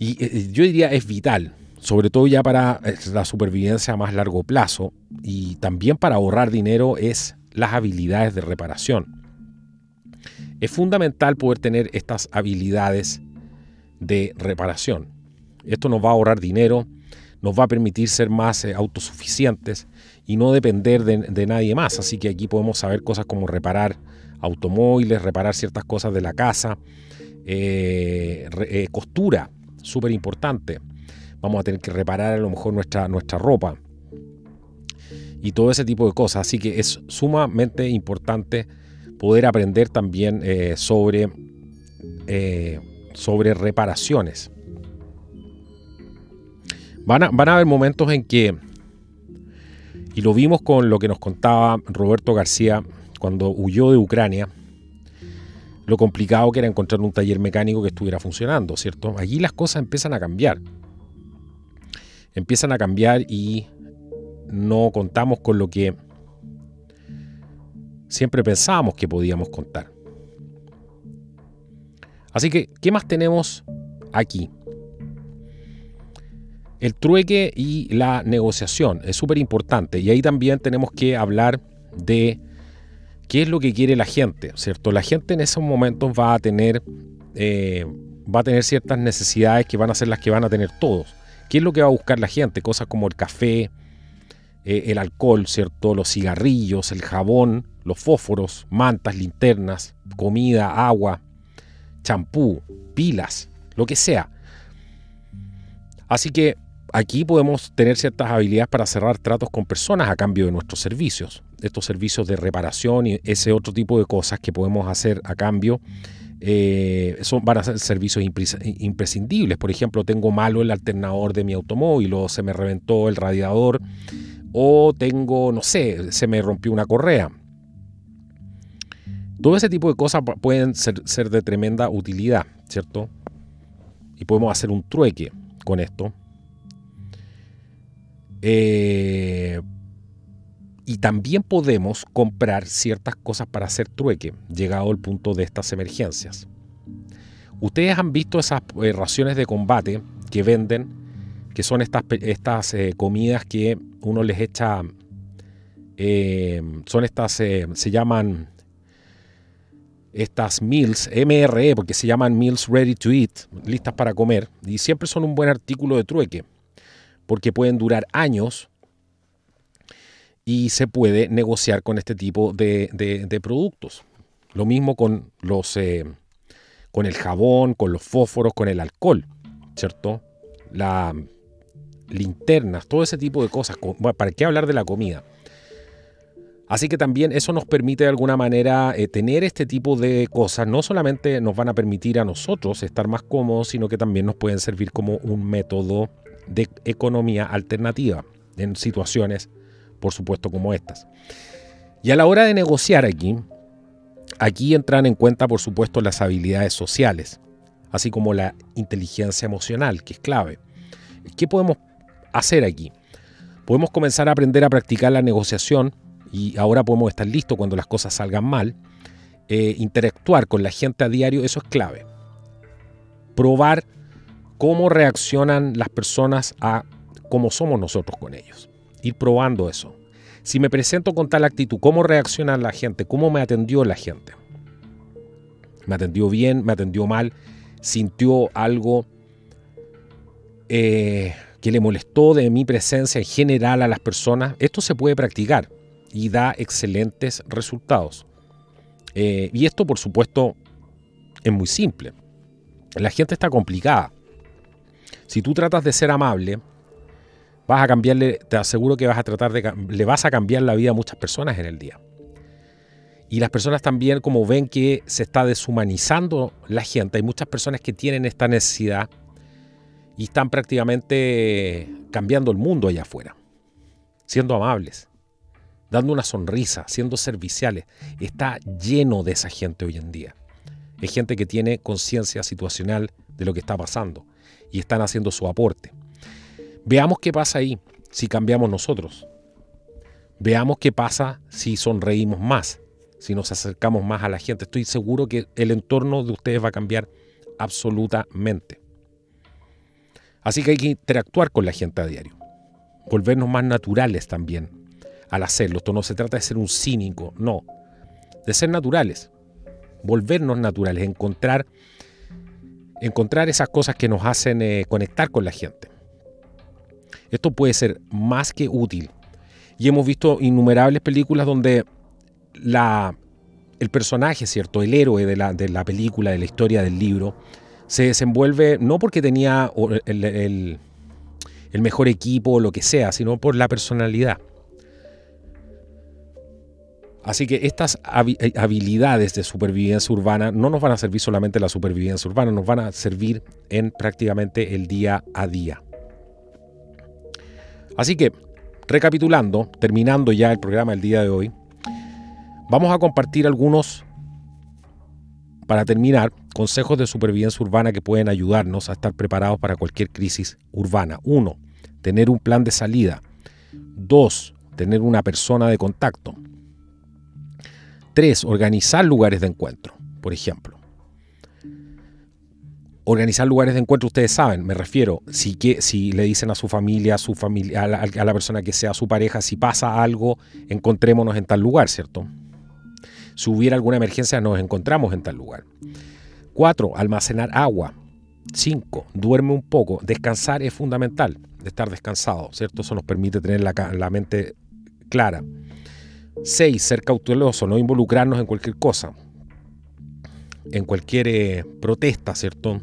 y yo diría es vital, sobre todo ya para la supervivencia a más largo plazo y también para ahorrar dinero, es las habilidades de reparación. Es fundamental poder tener estas habilidades de reparación. Esto nos va a ahorrar dinero, nos va a permitir ser más autosuficientes y no depender de nadie más. Así que aquí podemos saber cosas como reparar automóviles, reparar ciertas cosas de la casa, costura, súper importante. Vamos a tener que reparar a lo mejor nuestra ropa y todo ese tipo de cosas. Así que es sumamente importante poder aprender también sobre reparaciones. Van a haber momentos en que, y lo vimos con lo que nos contaba Roberto García cuando huyó de Ucrania, lo complicado que era encontrar un taller mecánico que estuviera funcionando, ¿cierto? Allí las cosas empiezan a cambiar. Empiezan a cambiar y no contamos con lo que siempre pensábamos que podíamos contar. Así que, ¿qué más tenemos aquí? El trueque y la negociación es súper importante y ahí también tenemos que hablar de qué es lo que quiere la gente, ¿cierto? La gente en esos momentos va a tener ciertas necesidades que van a ser las que van a tener todos. ¿Qué es lo que va a buscar la gente? Cosas como el café, el alcohol, ¿cierto? Los cigarrillos, el jabón, los fósforos, mantas, linternas, comida, agua, champú, pilas, lo que sea. Así que aquí podemos tener ciertas habilidades para cerrar tratos con personas a cambio de nuestros servicios. Estos servicios de reparación y ese otro tipo de cosas que podemos hacer a cambio van a ser servicios imprescindibles. Por ejemplo, tengo malo el alternador de mi automóvil o se me reventó el radiador o tengo, no sé, se me rompió una correa. Todo ese tipo de cosas pueden ser de tremenda utilidad, ¿cierto? Y podemos hacer un trueque con esto. Y también podemos comprar ciertas cosas para hacer trueque, llegado el punto de estas emergencias. Ustedes han visto esas raciones de combate que venden, que son estas comidas que uno les echa, son estas, se llaman estas meals, MRE, porque se llaman meals ready to eat, listas para comer, y siempre son un buen artículo de trueque, porque pueden durar años y se puede negociar con este tipo de productos. Lo mismo con con el jabón, con los fósforos, con el alcohol, ¿cierto? Las linternas, todo ese tipo de cosas. ¿Para qué hablar de la comida? Así que también eso nos permite de alguna manera tener este tipo de cosas. No solamente nos van a permitir a nosotros estar más cómodos, sino que también nos pueden servir como un método de economía alternativa en situaciones, por supuesto, como estas. Y a la hora de negociar aquí entran en cuenta, por supuesto, las habilidades sociales, así como la inteligencia emocional, que es clave. ¿Qué podemos hacer aquí? Podemos comenzar a aprender a practicar la negociación y ahora podemos estar listos cuando las cosas salgan mal. Interactuar con la gente a diario, eso es clave. Probar cómo reaccionan las personas a cómo somos nosotros con ellos. Ir probando eso. Si me presento con tal actitud, ¿cómo reacciona la gente? ¿Cómo me atendió la gente? ¿Me atendió bien? ¿Me atendió mal? ¿Sintió algo que le molestó de mi presencia en general a las personas? Esto se puede practicar y da excelentes resultados. Y esto, por supuesto, es muy simple. La gente está complicada. Si tú tratas de ser amable, vas a cambiarle, te aseguro que vas a cambiar la vida a muchas personas en el día. Y las personas también, como ven que se está deshumanizando la gente, hay muchas personas que tienen esta necesidad y están prácticamente cambiando el mundo allá afuera, siendo amables, dando una sonrisa, siendo serviciales. Está lleno de esa gente hoy en día. Es gente que tiene conciencia situacional de lo que está pasando y están haciendo su aporte. Veamos qué pasa ahí si cambiamos nosotros. Veamos qué pasa si sonreímos más, si nos acercamos más a la gente. Estoy seguro que el entorno de ustedes va a cambiar absolutamente. Así que hay que interactuar con la gente a diario. Volvernos más naturales también al hacerlo. Esto no se trata de ser un cínico, no. De ser naturales. Volvernos naturales. Encontrar esas cosas que nos hacen conectar con la gente. Esto puede ser más que útil. Y hemos visto innumerables películas donde el personaje, ¿cierto?, el héroe de la película, de la historia, del libro, se desenvuelve no porque tenía el mejor equipo o lo que sea, sino por la personalidad. Así que estas habilidades de supervivencia urbana no nos van a servir solamente en la supervivencia urbana, nos van a servir en prácticamente el día a día. Así que, recapitulando, terminando ya el programa del día de hoy, vamos a compartir algunos, para terminar, consejos de supervivencia urbana que pueden ayudarnos a estar preparados para cualquier crisis urbana. 1. Tener un plan de salida. 2. Tener una persona de contacto. 3. Organizar lugares de encuentro, por ejemplo. Organizar lugares de encuentro, ustedes saben, me refiero, si le dicen a su familia, a la persona que sea su pareja, si pasa algo, encontrémonos en tal lugar, ¿cierto? Si hubiera alguna emergencia, nos encontramos en tal lugar. 4. Almacenar agua. 5. Duerme un poco. Descansar es fundamental, estar descansado, ¿cierto? Eso nos permite tener la mente clara. 6. Ser cauteloso, no involucrarnos en cualquier cosa, en cualquier protesta, ¿cierto?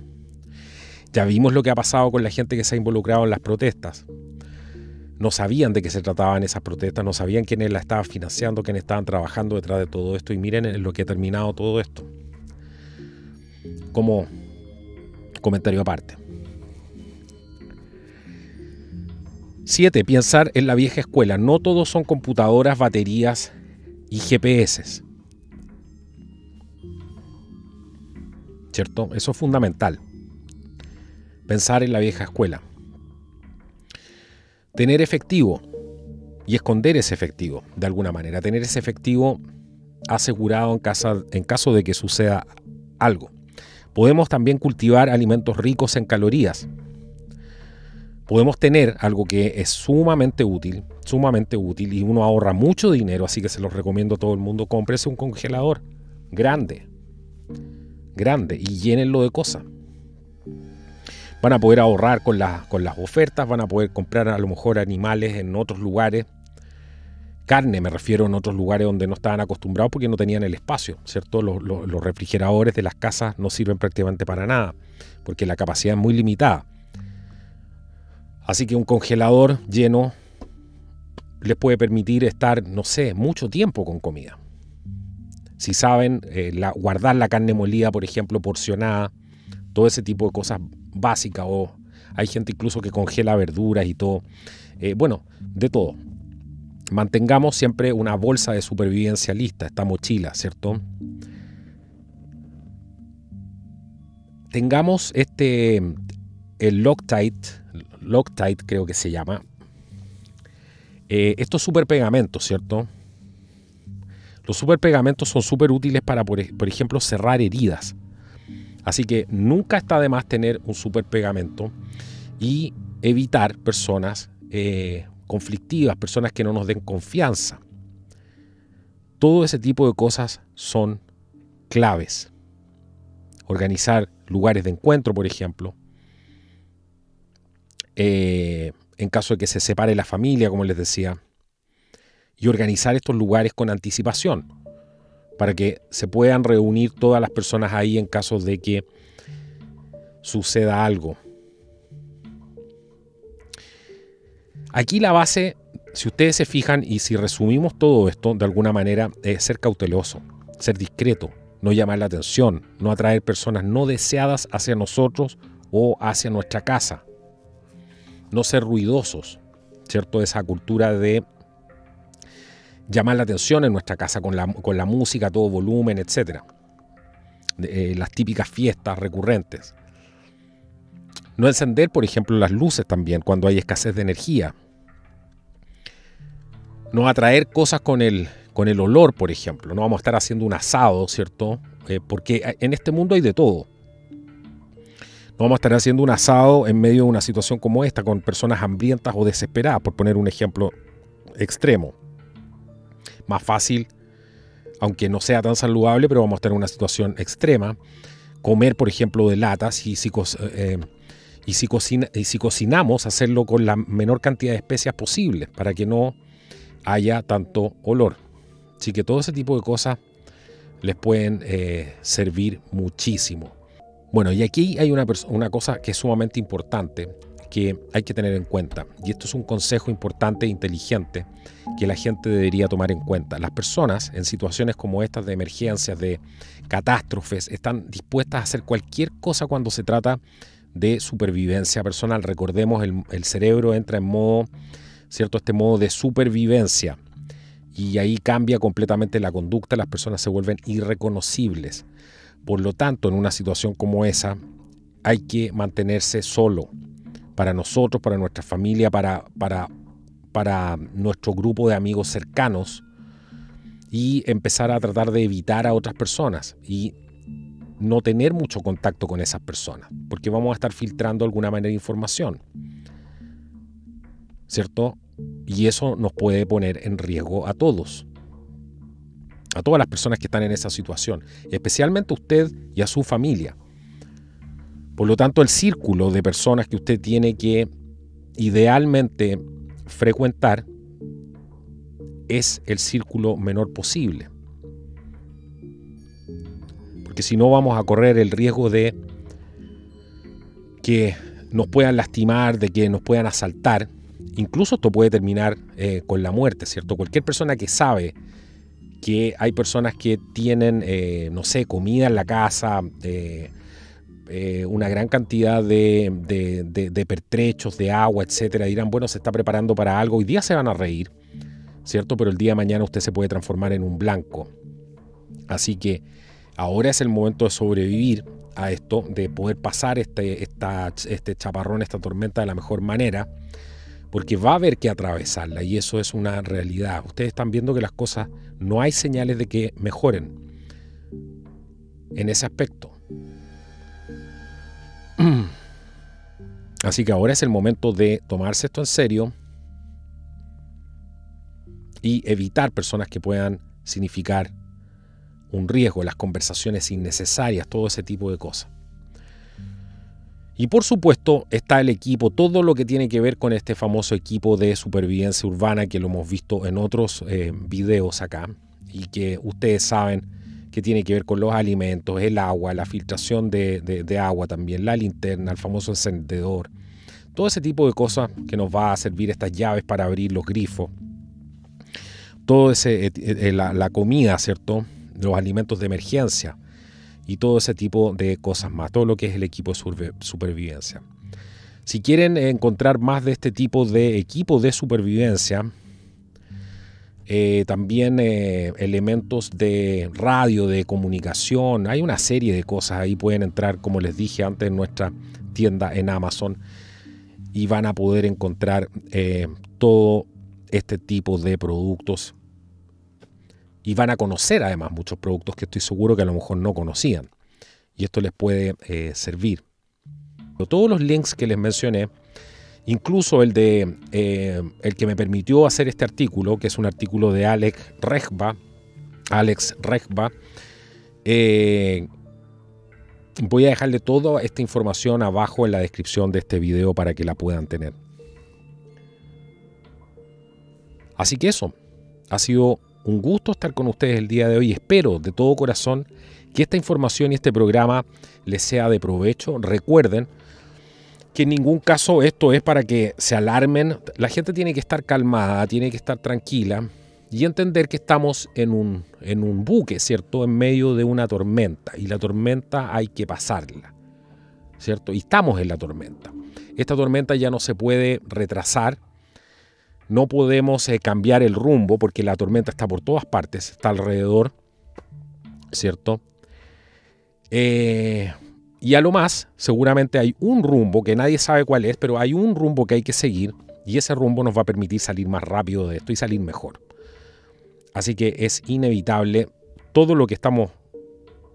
Ya vimos lo que ha pasado con la gente que se ha involucrado en las protestas. No sabían de qué se trataban esas protestas, no sabían quiénes las estaban financiando, quiénes estaban trabajando detrás de todo esto. Y miren en lo que ha terminado todo esto. Como comentario aparte. 7. Pensar en la vieja escuela. No todos son computadoras, baterías y GPS. ¿Cierto? Eso es fundamental. Pensar en la vieja escuela. Tener efectivo y esconder ese efectivo de alguna manera. Tener ese efectivo asegurado en caso de que suceda algo. Podemos también cultivar alimentos ricos en calorías. Podemos tener algo que es sumamente útil y uno ahorra mucho dinero, así que se los recomiendo a todo el mundo. Cómprese un congelador grande y llénenlo de cosas. Van a poder ahorrar con las ofertas, van a poder comprar a lo mejor animales en otros lugares, carne me refiero, en otros lugares donde no estaban acostumbrados porque no tenían el espacio, ¿cierto? Los refrigeradores de las casas no sirven prácticamente para nada porque la capacidad es muy limitada. Así que un congelador lleno les puede permitir estar, no sé, mucho tiempo con comida. Si saben guardar la carne molida, por ejemplo, porcionada, todo ese tipo de cosas básicas, o hay gente incluso que congela verduras y todo. Bueno, de todo. Mantengamos siempre una bolsa de supervivencia lista, esta mochila, ¿cierto? Tengamos el Loctite creo que se llama, Estos superpegamentos, ¿cierto? Los superpegamentos son súper útiles para, por ejemplo, cerrar heridas. Así que nunca está de más tener un superpegamento y evitar personas conflictivas, personas que no nos den confianza. Todo ese tipo de cosas son claves. Organizar lugares de encuentro, por ejemplo. En caso de que se separe la familia, como les decía, y organizar estos lugares con anticipación para que se puedan reunir todas las personas ahí en caso de que suceda algo. Aquí la base, si ustedes se fijan y si resumimos todo esto de alguna manera, es ser cauteloso, ser discreto, no llamar la atención, no atraer personas no deseadas hacia nosotros o hacia nuestra casa. No ser ruidosos, ¿cierto? Esa cultura de llamar la atención en nuestra casa con la música a todo volumen, etc. Las típicas fiestas recurrentes. No encender, por ejemplo, las luces también cuando hay escasez de energía. No atraer cosas con el olor, por ejemplo. No vamos a estar haciendo un asado, ¿cierto? Porque en este mundo hay de todo. No vamos a estar haciendo un asado en medio de una situación como esta, con personas hambrientas o desesperadas, por poner un ejemplo extremo. Más fácil, aunque no sea tan saludable, pero vamos a estar en una situación extrema. Comer, por ejemplo, de latas y si cocinamos, hacerlo con la menor cantidad de especias posible para que no haya tanto olor. Así que todo ese tipo de cosas les pueden servir muchísimo. Bueno, y aquí hay una cosa que es sumamente importante que hay que tener en cuenta. Y esto es un consejo importante e inteligente que la gente debería tomar en cuenta. Las personas en situaciones como estas de emergencias, de catástrofes, están dispuestas a hacer cualquier cosa cuando se trata de supervivencia personal. Recordemos, el cerebro entra en modo, ¿cierto? Este modo de supervivencia. Y ahí cambia completamente la conducta, las personas se vuelven irreconocibles. Por lo tanto, en una situación como esa, hay que mantenerse solo para nosotros, para nuestra familia, para nuestro grupo de amigos cercanos y empezar a tratar de evitar a otras personas y no tener mucho contacto con esas personas, porque vamos a estar filtrando de alguna manera información, ¿cierto? Y eso nos puede poner en riesgo a todos. A todas las personas que están en esa situación, especialmente a usted y a su familia. Por lo tanto, el círculo de personas que usted tiene que idealmente frecuentar es el círculo menor posible. Porque si no, vamos a correr el riesgo de que nos puedan lastimar, de que nos puedan asaltar. Incluso esto puede terminar con la muerte, ¿cierto? Cualquier persona que sabe que hay personas que tienen, no sé, comida en la casa, una gran cantidad de pertrechos, de agua, etcétera. Dirán, bueno, se está preparando para algo. Hoy día se van a reír, ¿cierto? Pero el día de mañana usted se puede transformar en un blanco. Así que ahora es el momento de sobrevivir a esto, de poder pasar este chaparrón, esta tormenta de la mejor manera, porque va a haber que atravesarla y eso es una realidad. Ustedes están viendo que las cosas, no hay señales de que mejoren en ese aspecto. Así que ahora es el momento de tomarse esto en serio y evitar personas que puedan significar un riesgo, las conversaciones innecesarias, todo ese tipo de cosas. Y por supuesto está el equipo, todo lo que tiene que ver con este famoso equipo de supervivencia urbana que lo hemos visto en otros videos acá y que ustedes saben que tiene que ver con los alimentos, el agua, la filtración de agua también, la linterna, el famoso encendedor, todo ese tipo de cosas que nos va a servir, estas llaves para abrir los grifos, todo ese, la comida, ¿cierto? Los alimentos de emergencia. Y todo ese tipo de cosas más, todo lo que es el equipo de supervivencia. Si quieren encontrar más de este tipo de equipo de supervivencia, también elementos de radio, de comunicación, hay una serie de cosas ahí, pueden entrar, como les dije antes, en nuestra tienda en Amazon y van a poder encontrar todo este tipo de productos. Y van a conocer además muchos productos que estoy seguro que a lo mejor no conocían. Y esto les puede servir. Pero todos los links que les mencioné, incluso el que me permitió hacer este artículo, que es un artículo de Alex Regba, voy a dejarle toda esta información abajo en la descripción de este video para que la puedan tener. Así que eso, ha sido un gusto estar con ustedes el día de hoy. Espero de todo corazón que esta información y este programa les sea de provecho. Recuerden que en ningún caso esto es para que se alarmen. La gente tiene que estar calmada, tiene que estar tranquila y entender que estamos en un buque, ¿cierto? En medio de una tormenta, y la tormenta hay que pasarla, ¿cierto? Y estamos en la tormenta. Esta tormenta ya no se puede retrasar. No podemos cambiar el rumbo porque la tormenta está por todas partes, está alrededor, ¿cierto? Y a lo más, seguramente hay un rumbo que nadie sabe cuál es, pero hay un rumbo que hay que seguir, y ese rumbo nos va a permitir salir más rápido de esto y salir mejor. Así que es inevitable todo lo que estamos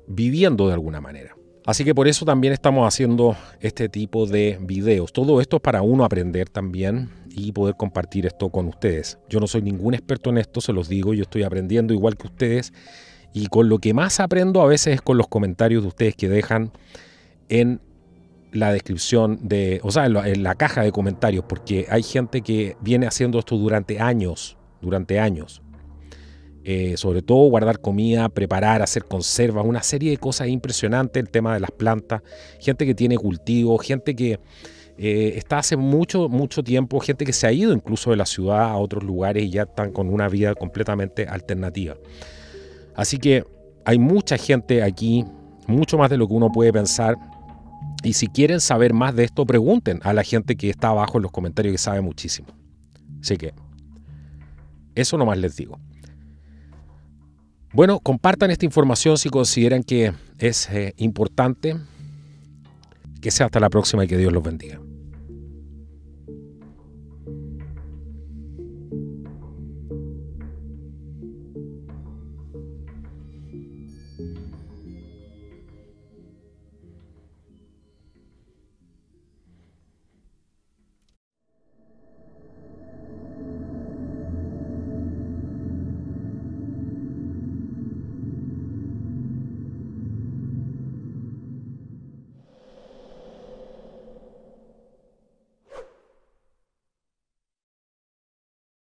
viviendo de alguna manera. Así que por eso también estamos haciendo este tipo de videos. Todo esto es para uno aprender también y poder compartir esto con ustedes. Yo no soy ningún experto en esto, se los digo, yo estoy aprendiendo igual que ustedes. Y con lo que más aprendo a veces es con los comentarios de ustedes que dejan en la descripción, en la caja de comentarios, porque hay gente que viene haciendo esto durante años. Sobre todo guardar comida, preparar, hacer conservas, una serie de cosas impresionantes, el tema de las plantas, gente que tiene cultivo, gente que está hace mucho tiempo, gente que se ha ido incluso de la ciudad a otros lugares y ya están con una vida completamente alternativa. Así que hay mucha gente aquí, mucho más de lo que uno puede pensar. Y si quieren saber más de esto, pregunten a la gente que está abajo en los comentarios, que sabe muchísimo. Así que eso nomás les digo. Bueno, compartan esta información si consideran que es importante. Que sea hasta la próxima y que Dios los bendiga.